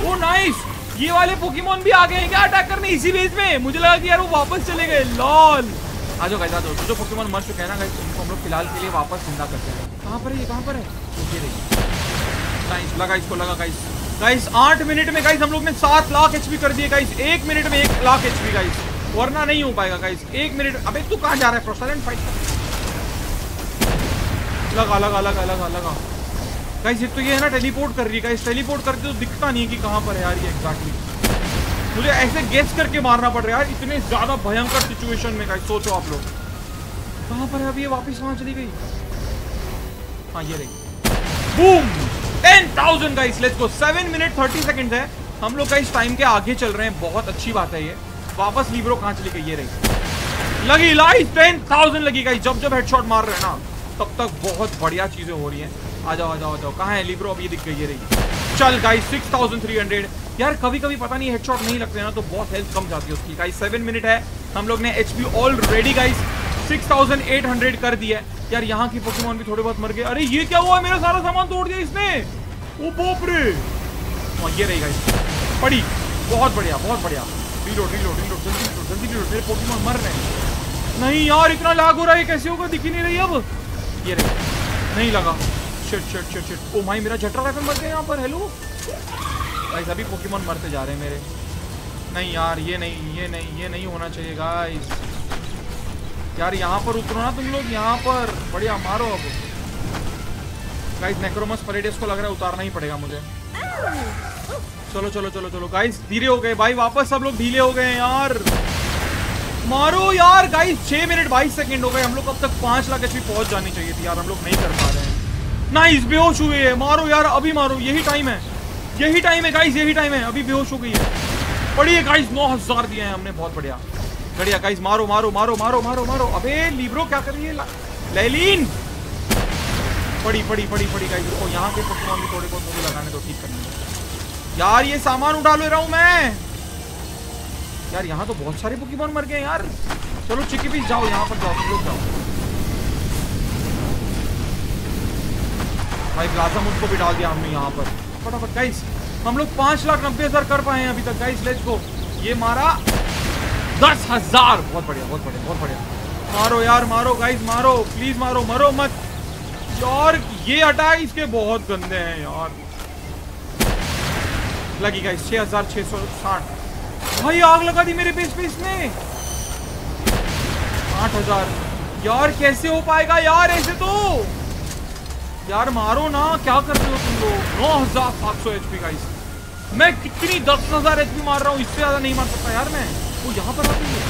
ओ नाइस, ये वाले पोकेमॉन भी आ गए हैं क्या अटैक करने इसी बेस में? मुझे लगा कि यार वो वापस चले गए, लॉल। आ जाओ गाइस, आ जाओ, जो पोकेमॉन मर चुके हैं ना गाइस उनको हम लोग फिलहाल के लिए वापस जिंदा करते हैं। कहाँ पर है ये, कहाँ पर है? गाइस लगा इसको, लगा गाइस। गाइस 8 मिनट में गाइस हम लोग ने 7 लाख एचपी कर दिए गाइस, 1 मिनट में 1 लाख एचपी गाइस, वरना नहीं हो पाएगा गाइस। 1 मिनट, अबे तू कहाँ जा रहा है? फ्रॉस्टालियन फाइट लगा लगा लगा लगा लगा गाइस। एक तो ये है ना टेलीपोर्ट कर रही है गाइस, टेलीपोर्ट करके तो दिखता नहीं है कि कहाँ पर है यार ये एग्जैक्टली। मुझे ऐसे गेस करके मारना पड़ रहा है यार, इतने ज़्यादा भयंकर सिचुएशन में गाइस। सोचो आप लोग कहाँ पर है अभी, ये वापस वहाँ चली गई। हाँ ये रही, boom. 10,000 guys, let's go. 7 minute 30 second है, हम लोग गाइस टाइम के आगे चल रहे हैं, बहुत अच्छी बात है ये। वापस लीब्रो कहाँ चली गई, ये रही, लगी लाइस 10,000 लगी गाइस। जब जब हेडशॉट मार रहे हैं ना तब तक बहुत बढ़िया चीजें हो रही हैं। आ जाओ आ जाओ आ जाओ, कहाँ है लीब्रो, अब ये दिख गई, ये रही। चल गाइस 6,300 यार। कभी कभी पता नहीं हेडशॉट नहीं लगते ना तो बहुत हेल्थ कम जाती है उसकी गाइस। 7 मिनट है, हम लोग ने एचपी ऑलरेडी गाइस 6,800 कर दिया है यार। यहाँ की पोकेमॉन भी थोड़े बहुत मर गए। अरे ये क्या हुआ, मेरा सारा सामान तोड़ दिया इसने, ओ बाप रे। और ये रही गाइस पड़ी, बहुत बढ़िया बहुत बढ़िया। रीलोड रीलोड रीलोड जल्दी रीलोड जल्दी रीलोड, मेरे पोकेमॉन मर रहे हैं। नहीं यार इतना लाग हो रहा है, कैसे होगा, दिख ही नहीं रही अब। ये रही, नहीं लगा, शिट शिट शिट शिट। ओ भाई मेरा जेट्रागन मर गया यहाँ पर, हेलो गाइस। अभी पोकेमॉन मरते जा रहे हैं मेरे। नहीं यार ये नहीं ये नहीं ये नहीं होना चाहिए गाइस। यार यहाँ पर उतरो ना तुम लोग, यहाँ पर बढ़िया मारो। अब गाइस नेक्रोमस पैलेडियस को लग रहा है उतारना ही पड़ेगा मुझे। चलो चलो चलो चलो गाइस, धीरे हो गए भाई, वापस सब लोग ढीले हो गए यार। मारो यार गाइस, 6 मिनट 22 सेकंड हो गए। हम लोग अब तक 5 लाख एचपी पहुंच जानी चाहिए थी यार, हम लोग नहीं कर पा रहे हैं। नाइस, बेहोश हुए है, मारो यार अभी मारो, यही टाइम है यही टाइम है गाइस यही टाइम है। अभी बेहोश हो गई है, पढ़िए गाइस। 9,000 दिए हैं हमने, बहुत बढ़िया बढ़िया गाइस। मारो मारो मारो मारो मारो मारो। अबे लीब्रो क्या कर रही है, लैलीन पड़ी पड़ी पड़ी पड़ी गाइस। ओ यहाँ के पोकेमॉन भी थोड़े बहुत मुझे लगाने तो ठीक करनी है यार। ये सामान उठा ले रहा हूँ मैं यार, यहाँ तो बहुत सारे पोकेमॉन मर गए यार। चलो चिक्की पीस जाओ, यहाँ पर जाओ लोग जाओ भाई। ब्लाज़ामुट को भी डाल दिया हमने यहाँ पर फटाफट गाइस। हम लोग 5,90,000 कर पाए हैं अभी तक गाइस। लेट्स गो, ये मारा 10,000, बहुत बढ़िया बहुत बढ़िया बहुत बढ़िया। मारो यार मारो गाइस मारो, प्लीज मारो, मरो मत यार। ये अटैक इसके बहुत गंदे हैं यार। लगी गाइस 6,660 भाई, आग लगा दी मेरे पेस पे इसने। 8,000 यार, कैसे हो पाएगा यार ऐसे तो यार। मारो ना, क्या कर रहे हो तुम लोग। 9,700 एचपी गाइस, मैं कितनी 10,000 एचपी मार रहा हूँ, इससे ज्यादा नहीं मार सकता यार मैं। वो यहाँ पर आती है,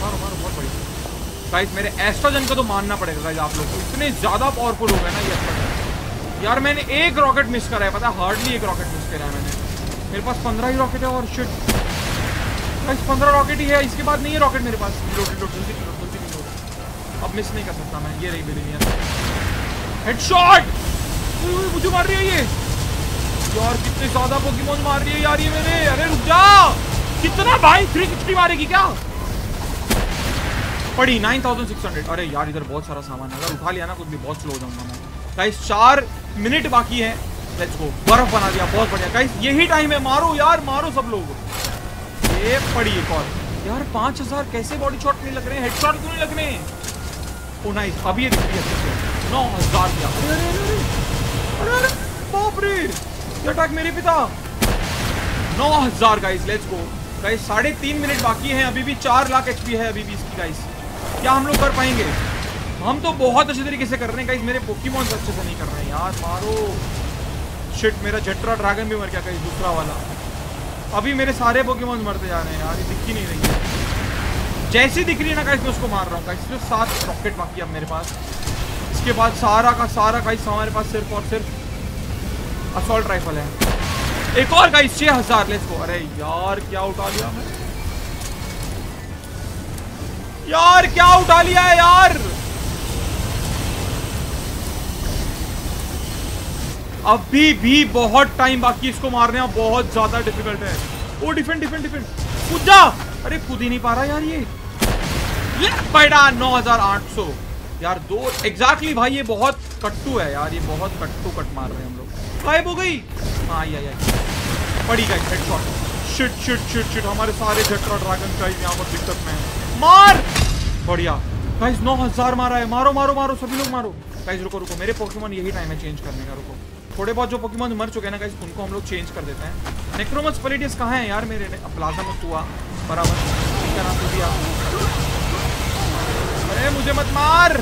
मारो मारो, बहुत बढ़िया गाइस। मेरे एस्ट्राजन को तो मानना पड़ेगा गाइस, आप लोग इतने ज़्यादा पावरफुल हो गए ना ये एस्ट्राजन। यार मैंने एक रॉकेट मिस करा है, पता है, हार्डली एक रॉकेट मिस करा है मैंने। मेरे पास 15 ही रॉकेट है और शिट गाइस, 15 रॉकेट ही है, इसके बाद नहीं है रॉकेट मेरे पास। अब मिस नहीं कर सकता मैं। ये रही बिलियन, हेडशॉट, मुझे मार रही है ये यार। कितने ज़्यादा पोकेमॉन मार रही है यार ये मेरे। अरे रुक जा, कितना भाई, 360 मारेगी क्या। पड़ी 9,600। अरे यार इधर बहुत सारा सामान है, अगर उठा लिया ना कुछ भी बहुत स्लो हो जाऊंगा मैं गाइस। 4 मिनट बाकी है, लेट्स गो। बर्फ बना दिया, बहुत बढ़िया गाइस, यही टाइम है। मारो यार मारो सब लोग। ये पड़ी एक और यार। 5,000 कैसे बॉडी शॉट नहीं लग रहे, हेड शॉट क्यों नहीं लग रहे। ओ नाइस, अब ये 9,000 दिया। अरे बाप रे, ये अटैक मेरे पिता। 9,000 guys, let's go guys. 3.5 minute बाकी हैं, अभी भी 4 लाख एचपी है अभी भी इसकी गाइस। क्या हम लोग कर पाएंगे, हम तो बहुत अच्छे तरीके से कर रहे हैं गाइस। मेरे पोकेमॉन अच्छे से नहीं कर रहे हैं यार। मारो, शिट, मेरा जेट्रागन भी मर गया गाइस, दूसरा वाला। अभी मेरे सारे पोकेमॉन मरते जा रहे हैं यार, ये दिख ही नहीं रही है। जैसी दिख रही है ना गाइस मैं उसको मार रहा हूँ गाइस। सिर्फ 7 रॉकेट बाकी है अब मेरे पास। इसके बाद सारा का सारा गाइस हमारे पास सिर्फ और सिर्फ असॉल्ट राइफल है। एक और गाइस 6,000, लेट्स गो। अरे यार क्या उठा लिया मैं यार, क्या उठा लिया है यार। अभी भी बहुत टाइम बाकी, इसको मारने में बहुत ज्यादा डिफिकल्ट है। ओ डिफेंड डिफेंड डिफेंड, कूद जा। अरे कूद ही नहीं पा रहा यार ये बैठा। 9,800 यार, दो एग्जैक्टली भाई। ये बहुत कट्टू है यार, ये बहुत कट्टू कट मार रहे हैं हम लोग। गायब हो गई, हाँ आई आई पड़ी गई। Headshot, shit shit shit shit. हमारे सारे जेट्रा ड्रैगन गाइस यहाँ पर दिक्कत में है। मार, बढ़िया गाइस। 9,000 मारा है। मारो मारो मारो सभी लोग मारो गाइस। रुको रुको, मेरे पोकेमॉन यही टाइम है चेंज करने का। रुको, थोड़े बहुत जो पोकेमॉन मर चुके हैं ना गाइस उनको हम लोग चेंज कर देते हैं। नेक्रोमस पैलेडियस कहाँ है यार मेरे। ब्लाज़ामुट हुआ बराबर, क्या नाम तो दिया। अरे मुझे मत मार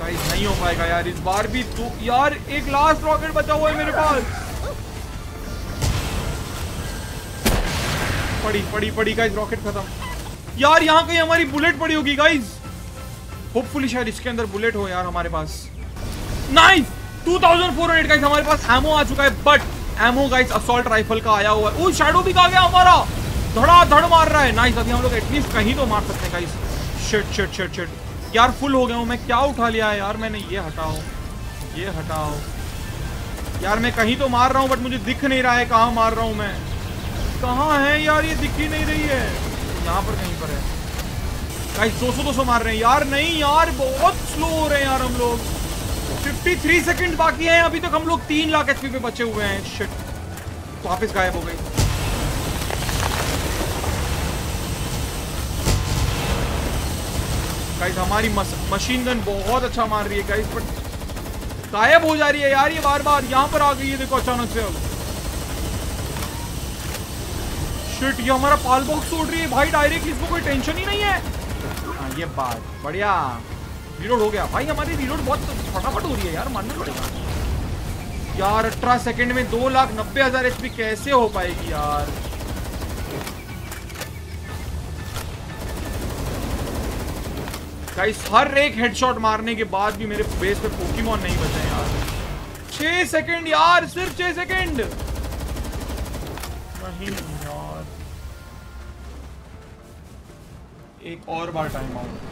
गाइस, नहीं हो पाएगा यार इस बार भी। तू यार एक लास्ट रॉकेट बचा हुआ है मेरे पास। पड़ी पड़ी पड़ी गाइस, रॉकेट खत्म यार। यहाँ कहीं हमारी बुलेट पड़ी होगी गाइस। होपफुली शायद इसके अंदर बुलेट हो यार हमारे पास। नाइस 2408 गाइस हमारे पास एमओ आ चुका है, but ammo guys assault rifle का आया हुआ है। ओ शैडो भी आ गया हमारा, धड़ा धड़ मार रहा है। नाइस अभी हम लोग एटलीस्ट कहीं तो मार सकते हैं guys. Shit shit shit shit यार फुल हो गया हूँ मैं। क्या उठा लिया है यार मैंने, ये हटाओ ये हटाओ। यार मैं कहीं तो मार रहा हूँ बट मुझे दिख नहीं रहा है कहाँ मार रहा हूँ मैं। कहाँ है यार ये दिख ही नहीं रही है। यहाँ पर कहीं पर है गाइस। 200 मार रहे हैं यार। नहीं यार बहुत स्लो हो रहे हैं यार हम लोग। 53 सेकंड बाकी हैं, अभी तक हम लोग 3 लाख एचपी पे बचे हुए हैं। शिट वापस गायब हो गई। गाइस हमारी मशीन गन बहुत अच्छा मार रही है गाइस बट गायब हो जा रही है यार ये बार बार। यहाँ पर आ गई है देखो अचानक से। अब शिट ये हमारा पाल बॉक्स उड़ रही है भाई डायरेक्ट। इसमें कोई टेंशन ही नहीं है। हाँ ये बात बढ़िया। रीलोड हो गया भाई, हमारी रीलोड बहुत फटाफट हो रही है यार, मानना पड़ेगा यार। 18 सेकंड में 2,90,000 एचपी कैसे हो पाएगी यार। गाइस हर एक हेडशॉट मारने के बाद भी मेरे बेस पे पोकेमॉन नहीं बचे यार। 6 सेकंड यार, सिर्फ 6 सेकंड। नहीं यार एक और बार टाइम आउट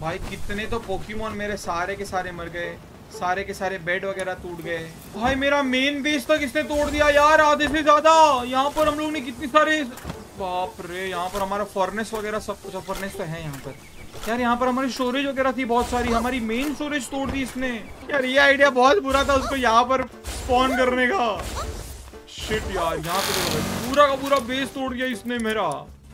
भाई। कितने तो पोकेमॉन मेरे सारे के सारे मर गए, सारे के सारे बेड वगैरह टूट गए भाई। मेरा मेन बेस तक इसने तोड़ दिया यार आधे से ज्यादा। यहाँ पर हम लोग ने कितने सारे, बाप रे। यहाँ पर हमारा फर्नेस वगैरह सब कुछ, फर्नेस तो है यहाँ पर यार। यहाँ पर हमारी स्टोरेज वगैरह थी बहुत सारी, हमारी मेन स्टोरेज तोड़ दी इसने यार। ये आइडिया बहुत बुरा था उसको यहाँ पर स्पॉन करने का। शिट यार यहाँ पर पूरा का पूरा बेस तोड़ दिया इसने मेरा।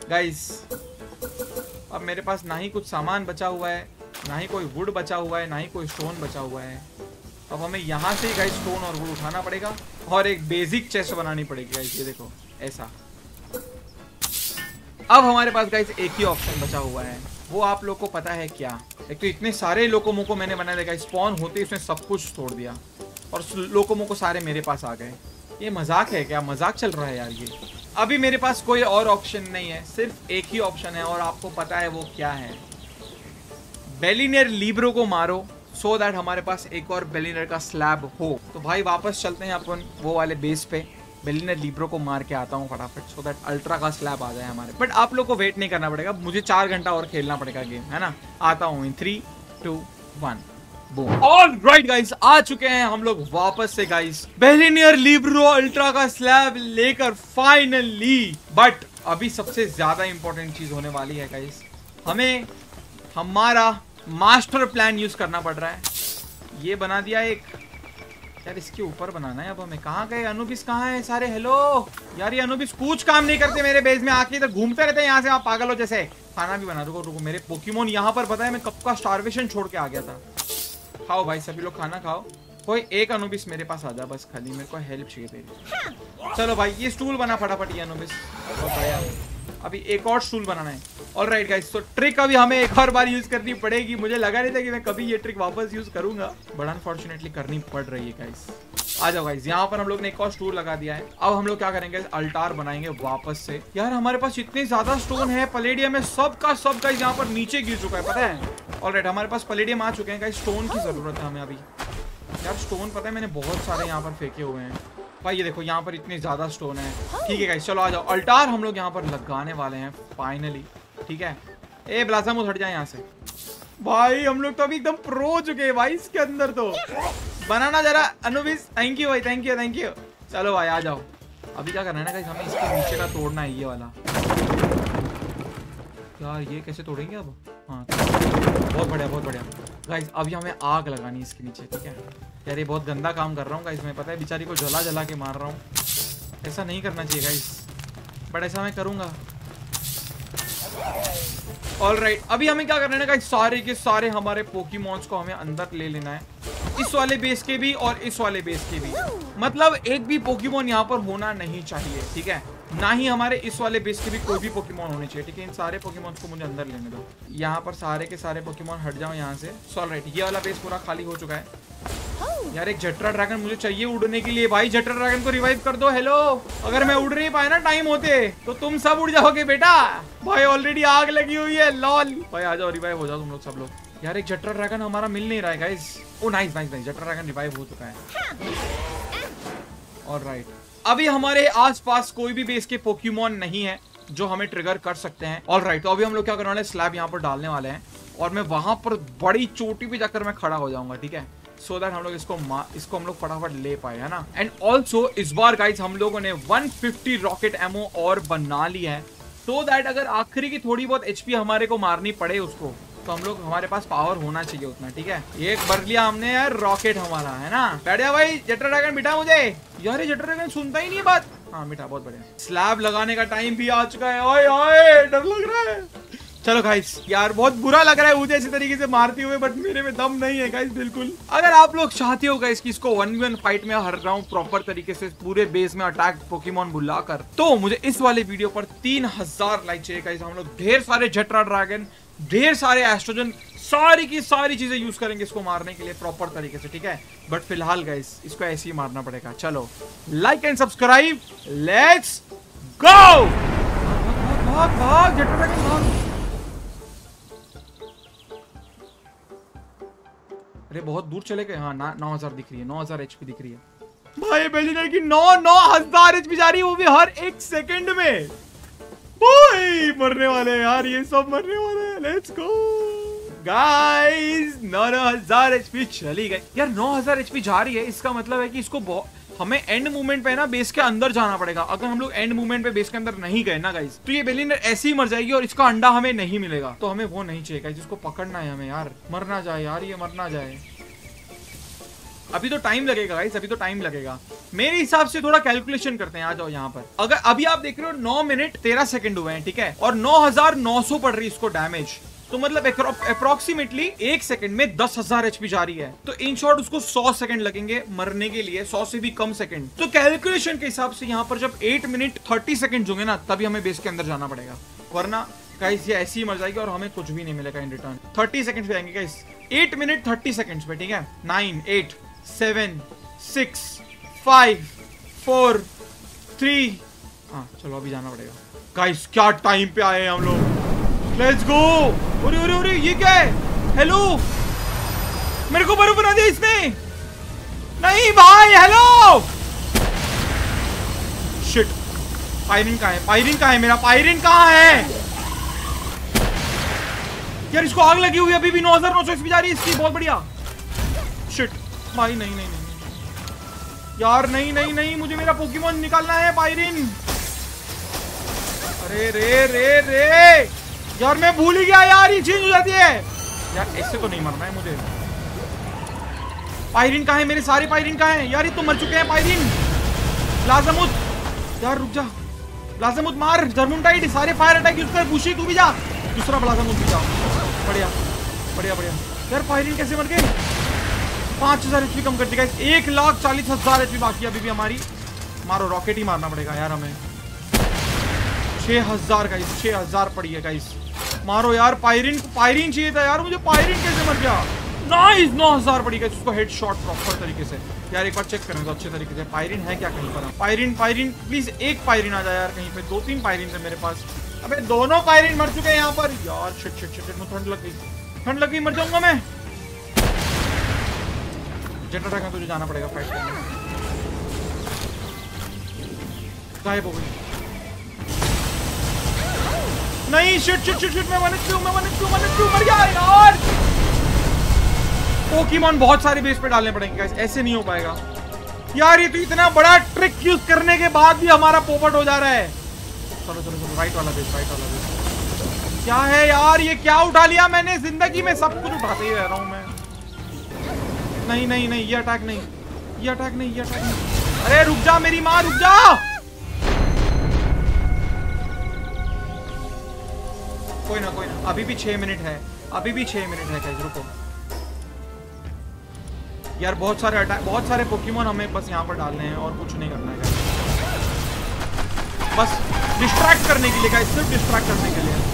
गाइस अब मेरे पास ना ही कुछ सामान बचा हुआ है, ना ही कोई वुड बचा हुआ है, ना ही कोई स्टोन बचा हुआ है। अब हमें यहाँ से ही गाइस स्टोन और वुड उठाना पड़ेगा और एक बेसिक चेस्ट बनानी पड़ेगी गाइस। ये देखो ऐसा। अब हमारे पास गाइस एक ही ऑप्शन बचा हुआ है, वो आप लोग को पता है क्या। एक तो इतने सारे लोकोमो को मैंने बना लिया, स्पॉन होते ही उसने सब कुछ तोड़ दिया और लोकोमो को सारे मेरे पास आ गए। ये मजाक है क्या, मजाक चल रहा है यार ये। अभी मेरे पास कोई और ऑप्शन नहीं है, सिर्फ एक ही ऑप्शन है और आपको पता है वो क्या है। बेलिनियर लीब्रो को मारो सो दैट हमारे पास एक और बेलिनियर का स्लैब हो। तो भाई वापस चलते हैं अपन वो वाले बेस पे। बेलिनियर लीब्रो को मार के आता हूँ फटाफट सो दैट अल्ट्रा का स्लैब आ जाए हमारे। बट आप लोग को वेट नहीं करना पड़ेगा, मुझे 4 घंटा और खेलना पड़ेगा गेम, है ना। आता हूँ in 3, 2, 1 boom. All right guys आ चुके हैं हम लोग वापस से गाइस बेलिनियर लीब्रो अल्ट्रा का स्लैब लेकर फाइनली। बट अभी सबसे ज्यादा इंपॉर्टेंट चीज होने वाली है गाइस, हमें हमारा मास्टर प्लान यूज करना पड़ रहा है। ये बना दिया एक यार, इसके ऊपर बनाना है अब हमें। कहाँ गए अनुबिस, कहाँ है सारे। हेलो यार ये अनुबिस कुछ काम नहीं करते मेरे बेस में, आके इधर घूमते रहते हैं। यहाँ से आप पागल हो जैसे। खाना भी बना, रुको रुको मेरे पोकेमोन यहाँ पर। पता है मैं कब का स्टार्वेशन छोड़ के आ गया था। खाओ भाई सभी लोग खाना खाओ। कोई एक अनुबिस मेरे पास आ जा बस, खाली मेरे को हेल्प चाहिए तेरी। चलो भाई ये स्टूल बना फटाफट ये अनुबिस। अभी एक और स्टूल बनाना है। ऑलराइट गाइस तो ट्रिक अभी हमें एक और बार यूज करनी पड़ेगी। मुझे लगा नहीं था कि मैं कभी ये ट्रिक वापस यूज करूंगा बट अनफॉर्चुनेटली करनी पड़ रही है गाइस। आ जाओ गाइस, यहाँ पर हम लोग ने एक और स्टूल लगा दिया है। अब हम लोग क्या करेंगे, अल्टार बनाएंगे वापस से। यार हमारे पास इतने ज्यादा स्टोन है, पलेडियम में सब का सब गाइस यहाँ पर नीचे गिर चुका है पता है। ऑलराइट हमारे पास पलेडियम आ चुके हैं गाइस। स्टोन की जरूरत है हमें अभी यार। स्टोन पता है मैंने बहुत सारे यहाँ पर फेंके हुए हैं भाई। ये देखो यहाँ पर इतने ज्यादा स्टोन है। ठीक है गाइस चलो आ जाओ, अल्टार हम लोग यहाँ पर लगाने वाले हैं फाइनली। ठीक है ए ब्लाज़ामुट हट जाए यहाँ से भाई। हम लोग तो अभी एकदम प्रो हो चुके हैं भाई इसके अंदर। तो बनाना जरा अनुबिस। थैंक यू भाई, थैंक यू थैंक यू। चलो भाई आ जाओ। अभी क्या करना है ना गाइस, हमें इसके नीचे का तोड़ना है ये वाला। यार ये कैसे तोड़ेंगे अब। हाँ बहुत बढ़िया बहुत बढ़िया। गाइस अभी हमें आग लगानी है इसके नीचे। ठीक है यार ये बहुत गंदा काम कर रहा हूँ गाइस मैं, पता है बेचारी को जला जला के मार रहा हूँ। ऐसा नहीं करना चाहिए गाइस बट ऐसा मैं करूँगा। ऑलराइट अभी हमें क्या करना है ना गाइस, सारे के सारे हमारे पोकेमॉन्स को हमें अंदर ले लेना है। इस वाले बेस के भी और इस वाले बेस के भी, मतलब एक भी पोकेमॉन यहाँ पर होना नहीं चाहिए। ठीक है ना ही हमारे इस वाले बेस के भी कोई भी पोकेमॉन होने चाहिए। ठीक है इन सारे पोकेमॉन्स को मुझे अंदर लेने दो। यहाँ पर सारे के सारे पोकेमॉन हट जाओ यहाँ से। ऑलराइट ये वाला बेस पूरा खाली हो चुका है। यार एक जटरा ड्रैगन मुझे चाहिए उड़ने के लिए। भाई जटरा ड्रैगन को रिवाइव कर दो। हेलो, अगर मैं उड़ नहीं पाया ना टाइम होते तो तुम सब उड़ जाओगे बेटा। भाई ऑलरेडी आग लगी हुई है। लॉल भाई आ जाओ, रिवाइव हो जाओ तुम लोग सब लोग। यार एक जटरा ड्रैगन हमारा मिल नहीं रहा है guys. Oh nice nice nice, Jetragon revive हो चुका है। ऑलराइट, अभी हमारे आसपास कोई भी बेस के पोकेमॉन नहीं है जो हमें ट्रिगर कर सकते हैं। ऑलराइट, तो अभी हम लोग क्या करने वाले हैं, स्लैब यहाँ पर डालने वाले हैं और मैं वहां पर बड़ी चोटी पे जाकर मैं खड़ा हो जाऊंगा, ठीक है, सो दैट हम लोग इसको हम लोग फटाफट ले पाए, है ना। एंड ऑल्सो इस बार गाइज हम लोगों ने 150 रॉकेट एमओ और बना ली है, सो दैट अगर आखिरी की थोड़ी बहुत एचपी हमारे को मारनी पड़े उसको, तो हम लोग हमारे पास पावर होना चाहिए उतना, ठीक है। एक भर लिया हमने यार रॉकेट हमारा, है ना। बैठा भाई जटरा ड्रैगन, बिठा मुझे। यार जटरा ड्रैगन सुनता ही नहीं है बात। हाँ मिठा, बहुत बढ़िया। स्लैब लगाने का टाइम भी आ चुका है। ओए ओए डर लग रहा है। चलो गाइस, यार बहुत बुरा लग रहा है मुझे ऐसी तरीके से मारते हुए, बट मेरे में दम नहीं है गाइस बिल्कुल। अगर आप लोग चाहते हो गाइस कि इसको 1v1 फाइट में हर रहा हूँ प्रॉपर तरीके से पूरे बेस में अटैक पोकेमॉन बुलाकर, तो मुझे इस वाले वीडियो पर 3000 लाइक चाहिए गाइस। हम लोग ढेर सारे जटरा ड्रैगन, ढेर सारे एस्ट्रोजन, सारी की सारी चीजें यूज करेंगे इसको मारने के लिए प्रॉपर तरीके से, ठीक है। बट फिलहाल गाइस इसको ऐसे ही मारना पड़ेगा। चलो like and subscribe, let's go. भाग भाग जटरा ड्रैगन भाग। अरे बहुत दूर चले गए। हाँ 9000 दिख रही है, 9000 एचपी दिख रही है। भाई बेलिनर की 9000 एचपी जा रही है, वो भी हर एक सेकंड में। भाई मरने वाले हैं यार, ये सब मरने वाले हैं। लेट्स गो गाइस, 9000 एचपी चली गई यार, 9000 एचपी जा रही है। इसका मतलब है कि इसको हमें एंड मूवमेंट पे ना बेस के अंदर जाना पड़ेगा। अगर हम लोग एंड मूवमेंट पे बेस के अंदर नहीं गए ना गाइस, तो ये बेलिनर ऐसे ही मर जाएगी और इसका अंडा हमें नहीं मिलेगा, तो हमें वो नहीं चाहिए गाइस। इसको पकड़ना है हमें यार, मरना जाए यार, ये मरना जाए। अभी तो टाइम लगेगा गाइस, अभी तो टाइम लगेगा मेरे हिसाब से। थोड़ा कैलकुलेशन करते हैं, आ जाओ यहाँ पर। अगर अभी आप देख रहे हो 9 मिनट 13 सेकंड हुए हैं, ठीक है, और 9900 पड़ रही है इसको डैमेज, तो मतलब अप्रोक्सीमेटली 1 सेकंड में 10000 एचपी जा रही है। तो इन शॉर्ट उसको 100 सेकंड लगेंगे मरने के लिए, 100 से भी कम सेकंड। तो कैलकुलेशन के हिसाब से यहाँ पर जब 8 मिनट 30 सेकंड होंगे ना, तभी हमें बेस के अंदर जाना पड़ेगा, वरना गाइस ये ऐसी ही मर जाएगी और हमें कुछ भी नहीं मिलेगा इन रिटर्न। 30 सेकंड पे आएंगे गाइस, 8 मिनट 30 सेकंड पे, ठीक है। 9 8 7 6 5 4 3। हाँ चलो अभी जाना पड़ेगा गाइस, क्या टाइम पे आए हम लोग। Let's go! अरे अरे अरे ये क्या है? हेलो, मेरे को बर्फ बना दिया इसने। नहीं भाई, हेलो शिट। पायरिन कहाँ है? पायरिन कहाँ है मेरा? पायरिन कहाँ है? यार इसको आग लगी हुई है अभी भी। 9900 इसमें जा रही है इसकी, बहुत बढ़िया। शिट भाई, नहीं नहीं नहीं यार, नहीं नहीं नहीं, मुझे मेरा पोकेमॉन निकालना है पायरिन। अरे रे रे रे यार मैं भूल ही गया यार, ये चीज हो जाती है यार। ऐसे तो नहीं मरना है मुझे। पायरिन कहाँ है मेरे? सारे पायरिन कहाँ है यार? ये तो मर चुके हैं पायरिन। ब्लाज़ामुत यार रुक जा, ब्लाज़ामुत मार। जर्मुंटाइड सारे फायर अटैक यूज कर। बुशी तू भी जा, दूसरा ब्लाज़ामुत भी जा। बढ़िया बढ़िया बढ़िया। यार पायरिन कैसे मर गए? 5000 एचपी कम कर दी गाइस। 1,40,000 एचपी बाकी अभी भी हमारी। मारो, रॉकेट ही मारना पड़ेगा यार हमें। 6000 गाइस, 6000 पड़ी है गाइस। मारो यार पायरिन, पायरिन चाहिए था यार मुझे। पायरिन कैसे मर गया? नाइस, 9000 पड़ी गाइस। उसको हेडशॉट प्रॉपर तरीके से। यार एक बार चेक करने दो अच्छे तरीके से, पायरिन है क्या कहीं पर। पायरिन पायरिन प्लीज, एक पायरिन आ जाए यार कहीं पे। 2-3 पायरिन थे मेरे पास। अबे दोनों पायरिन मर चुके हैं यहाँ पर। यार शिट शिट शिट, मुझे ठंड लग गई, ठंड लग गई, मर जाऊंगा मैं। जटरा का तुझे जाना पड़ेगा फाइट करने। गायब हो गई। नहीं शिट शिट शिट शिट, मैं मर क्यों, मैं मर क्यों मर गया यार। पोकेमॉन बहुत सारे बेस पे डालने पड़ेंगे गाइस, ऐसे नहीं हो पाएगा यार। ये तो इतना बड़ा ट्रिक यूज करने के बाद भी हमारा पोपट हो जा रहा है। चलो चलो चलो, राइट वाला बेस, राइट वाला बेस। क्या है यार, ये क्या उठा लिया मैंने? जिंदगी में सब कुछ उठाते ही रह रहा हूँ मैं। नहीं नहीं नहीं, ये अटैक नहीं, ये अटैक नहीं, ये अटैक नहीं। अरे रुक जा मेरी माँ, रुक जा। कोई ना कोई ना, अभी भी 6 मिनट है, अभी भी 6 मिनट है गाइस। रुको यार, बहुत सारे अटैक, बहुत सारे पोकेमॉन हमें बस यहाँ पर डालने हैं और कुछ नहीं करना है गाइस। बस डिस्ट्रैक्ट करने के लिए गाइस, सिर्फ डिस्ट्रैक्ट करने के लिए।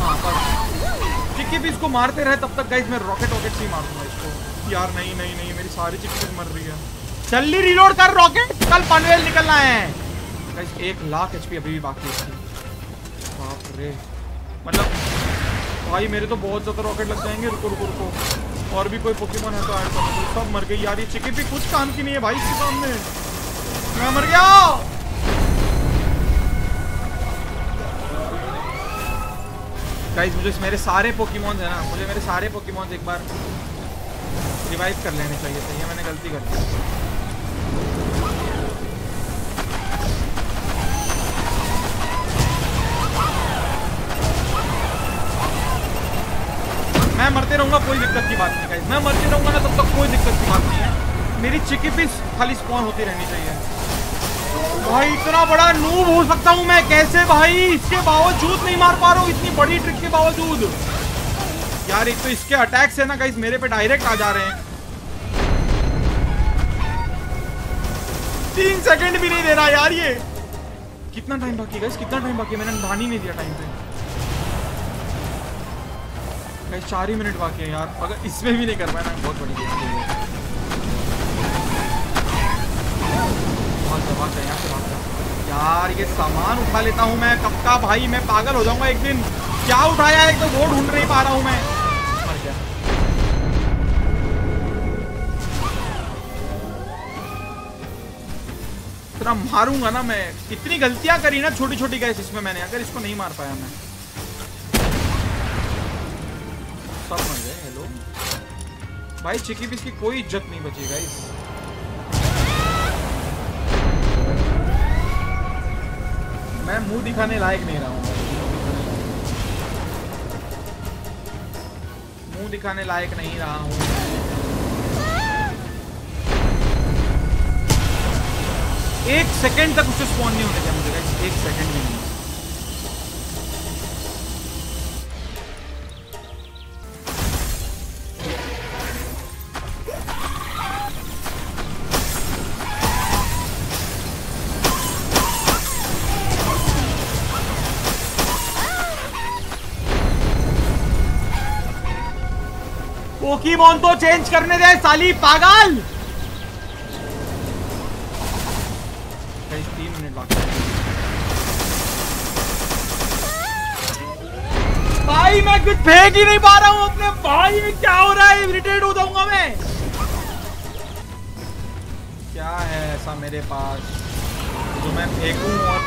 हाँ बस के भी इसको मारते रहे तब तक गाइस मैं रॉकेट वॉकेट से ही मार दूंगा इसको। यार नहीं नहीं नहीं मेरी सारी चिकन मर रही है। जल्दी रिलोड कर रॉकेट, कल पनवेल निकलना है गाइस। 1 लाख HP अभी भी बाकी है। बाप रे, मतलब भाई मेरे तो बहुत ज़्यादा रॉकेट लग जाएंगे। रुको रुको रुको, और भी कोई पोकेमॉन है तो ऐड कर दो। सब मर गई यार, ये चिकन भी कुछ काम की नहीं है भाई इसके सामने। मैं मर गया। गाइस मुझे मेरे सारे पोकेमॉन्स है ना, मुझे मेरे सारे पोकेमॉन्स एक बार रिवाइव कर लेने चाहिए थे, ये मैंने गलती कर दी। मैं मरते रहूंगा, कोई दिक्कत की बात नहीं गाइस। मैं मरते रहूंगा ना तब तक कोई दिक्कत की बात नहीं है। मेरी चिकिपिस खाली स्पॉन होती रहनी चाहिए। भाई इतना बड़ा नूब हो सकता हूँ मैं कैसे भाई, इसके बावजूद नहीं मार पा रहा हूँ इतनी बड़ी ट्रिक के बावजूद। यार एक तो इसके अटैक्स है ना गाइस मेरे पे डायरेक्ट आ जा रहे हैं। 3 सेकंड भी नहीं दे रहा यार ये। कितना टाइम बाकी गाइस, कितना टाइम बाकी? मैंने ध्यान ही नहीं दिया टाइम पे गाइस। 4 ही मिनट बाकी है यार, अगर इसमें भी नहीं कर पाया बहुत बड़ी बात है। यार ये सामान उठा लेता हूँ मैं कब का भाई, मैं पागल हो जाऊंगा एक दिन। क्या उठाया है तो वो ढूंढ नहीं पा रहा हूँ मैं। मर गया। इतना मारूंगा ना मैं, इतनी गलतियां करी ना छोटी छोटी गैस इसमें मैंने, अगर इसको नहीं मार पाया मैं सब मर गए। हेलो भाई, चिकी पिस की कोई इज्जत नहीं बची गाइस। मैं मुंह दिखाने लायक नहीं रहा हूँ, मुंह दिखाने लायक नहीं रहा हूँ। एक सेकंड तक उसे स्पॉन नहीं होने चाहिए मुझे गाइस, 1 सेकंड भी पोकेमॉन तो चेंज करने दे साली पागल। 3 मिनट बाकी भाई, मैं कुछ फेंक ही नहीं पा रहा हूँ अपने भाई में। क्या हो रहा है, इरिटेट हो जाऊंगा मैं। क्या है ऐसा मेरे पास जो मैं फेंकूं और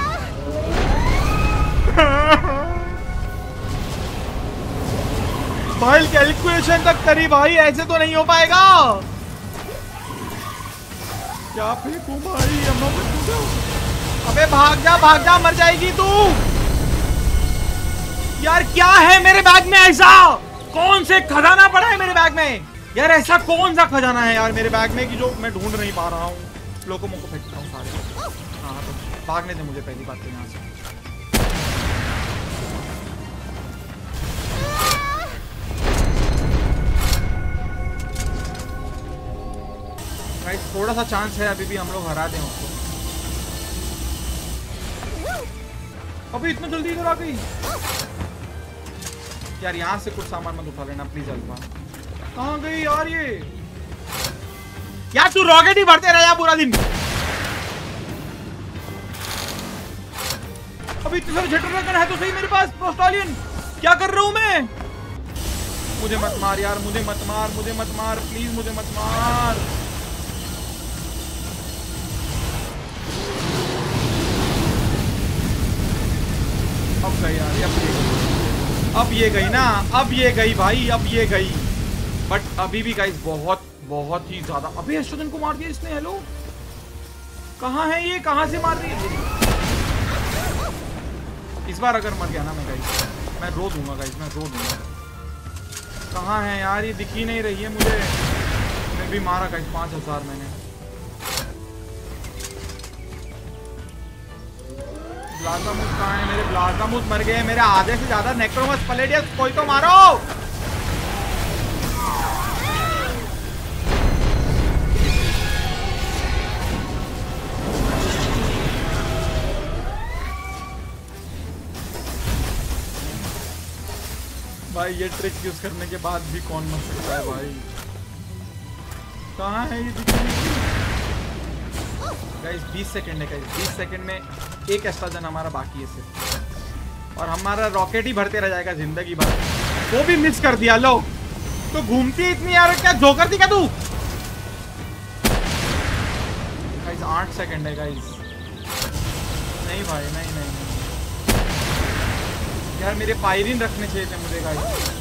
भाई कैलकुलेशन तक करी भाई, ऐसे तो नहीं हो पाएगा। क्या फेंकू भाई, अबे भाग जा मर जाएगी तू। यार क्या है मेरे बैग में ऐसा, कौन से खजाना पड़ा है मेरे बैग में? यार ऐसा कौन सा खजाना है यार मेरे बैग में कि जो मैं ढूंढ नहीं पा रहा हूँ? लोगों को फेंकता हूँ सारे। हाँ तो भागने दे मुझे पहली बात तो यहाँ से। थोड़ा सा चांस है अभी भी हम लोग हरा दें उसको। अभी इतना जल्दी इधर आ गई यार। यहाँ से कुछ सामान मत उठा लेना प्लीज अल्फा। कहाँ गई यार ये? यार तू रॉकेट ही भरते रह यार पूरा दिन। अभी इतने सारे जेट्रोगन है तो सही मेरे पास। फ्रॉस्टालियन क्या कर रहा हूँ मैं? मुझे मत मार यार, मुझे मत मार, मुझे मत मार प्लीज, मुझे मत मार। अब गई यार, अब ये गई ना, अब ये गई भाई, अब ये गई। बट अभी भी गाइस बहुत ही ज्यादा। अभी अश्वदन को मार दिया इसने। हेलो कहाँ है ये, कहाँ से मार रही है? इस बार अगर मर गया ना मैं गाइस, मैं रो दूंगा गाइस, मैं रो दूंगा। कहाँ है यार ये, दिख ही नहीं रही है मुझे। मैं भी मारा गाइस 5000 मैंने। ब्लाज़ामुट कहाँ है मेरे? ब्लाज़ामुट मर गए मेरे आधे से ज्यादा। नेक्रोमस, पलेडियस कोई तो मारो। भाई ये ट्रिक यूज करने के बाद भी कौन मर सकता है भाई। कहाँ है ये गाइस? 20 सेकंड है गाइस, 20 सेकंड में एक एस्टाजन हमारा बाकी है सिर्फ, और हमारा रॉकेट ही भरते रह जाएगा जिंदगी भर। वो भी मिस कर दिया। लो तो घूमती इतनी यार, क्या जोकर थी क्या तू? गाइस 8 सेकंड है गाइस। नहीं भाई नहीं यार, मेरे पायरिन रखने चाहिए थे मुझे गाइस।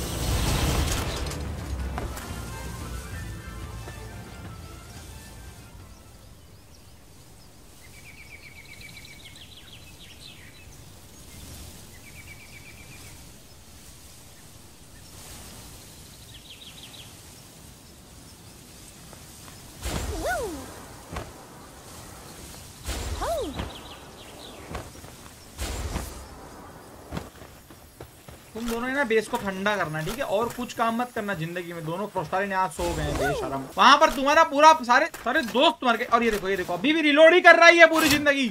दोनों ने ना बेस को ठंडा करना, ठीक है, और कुछ काम मत करना जिंदगी में। दोनों फ्रॉस्टालियन आज सो गए हैं बेशरम। वहां पर तुम्हारा पूरा सारे दोस्त मर गए। और ये देखो अभी भी रिलोड ही कर रही है पूरी जिंदगी।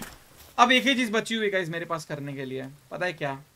अब एक ही चीज बची हुई है गाइस मेरे पास करने के लिए, पता है क्या?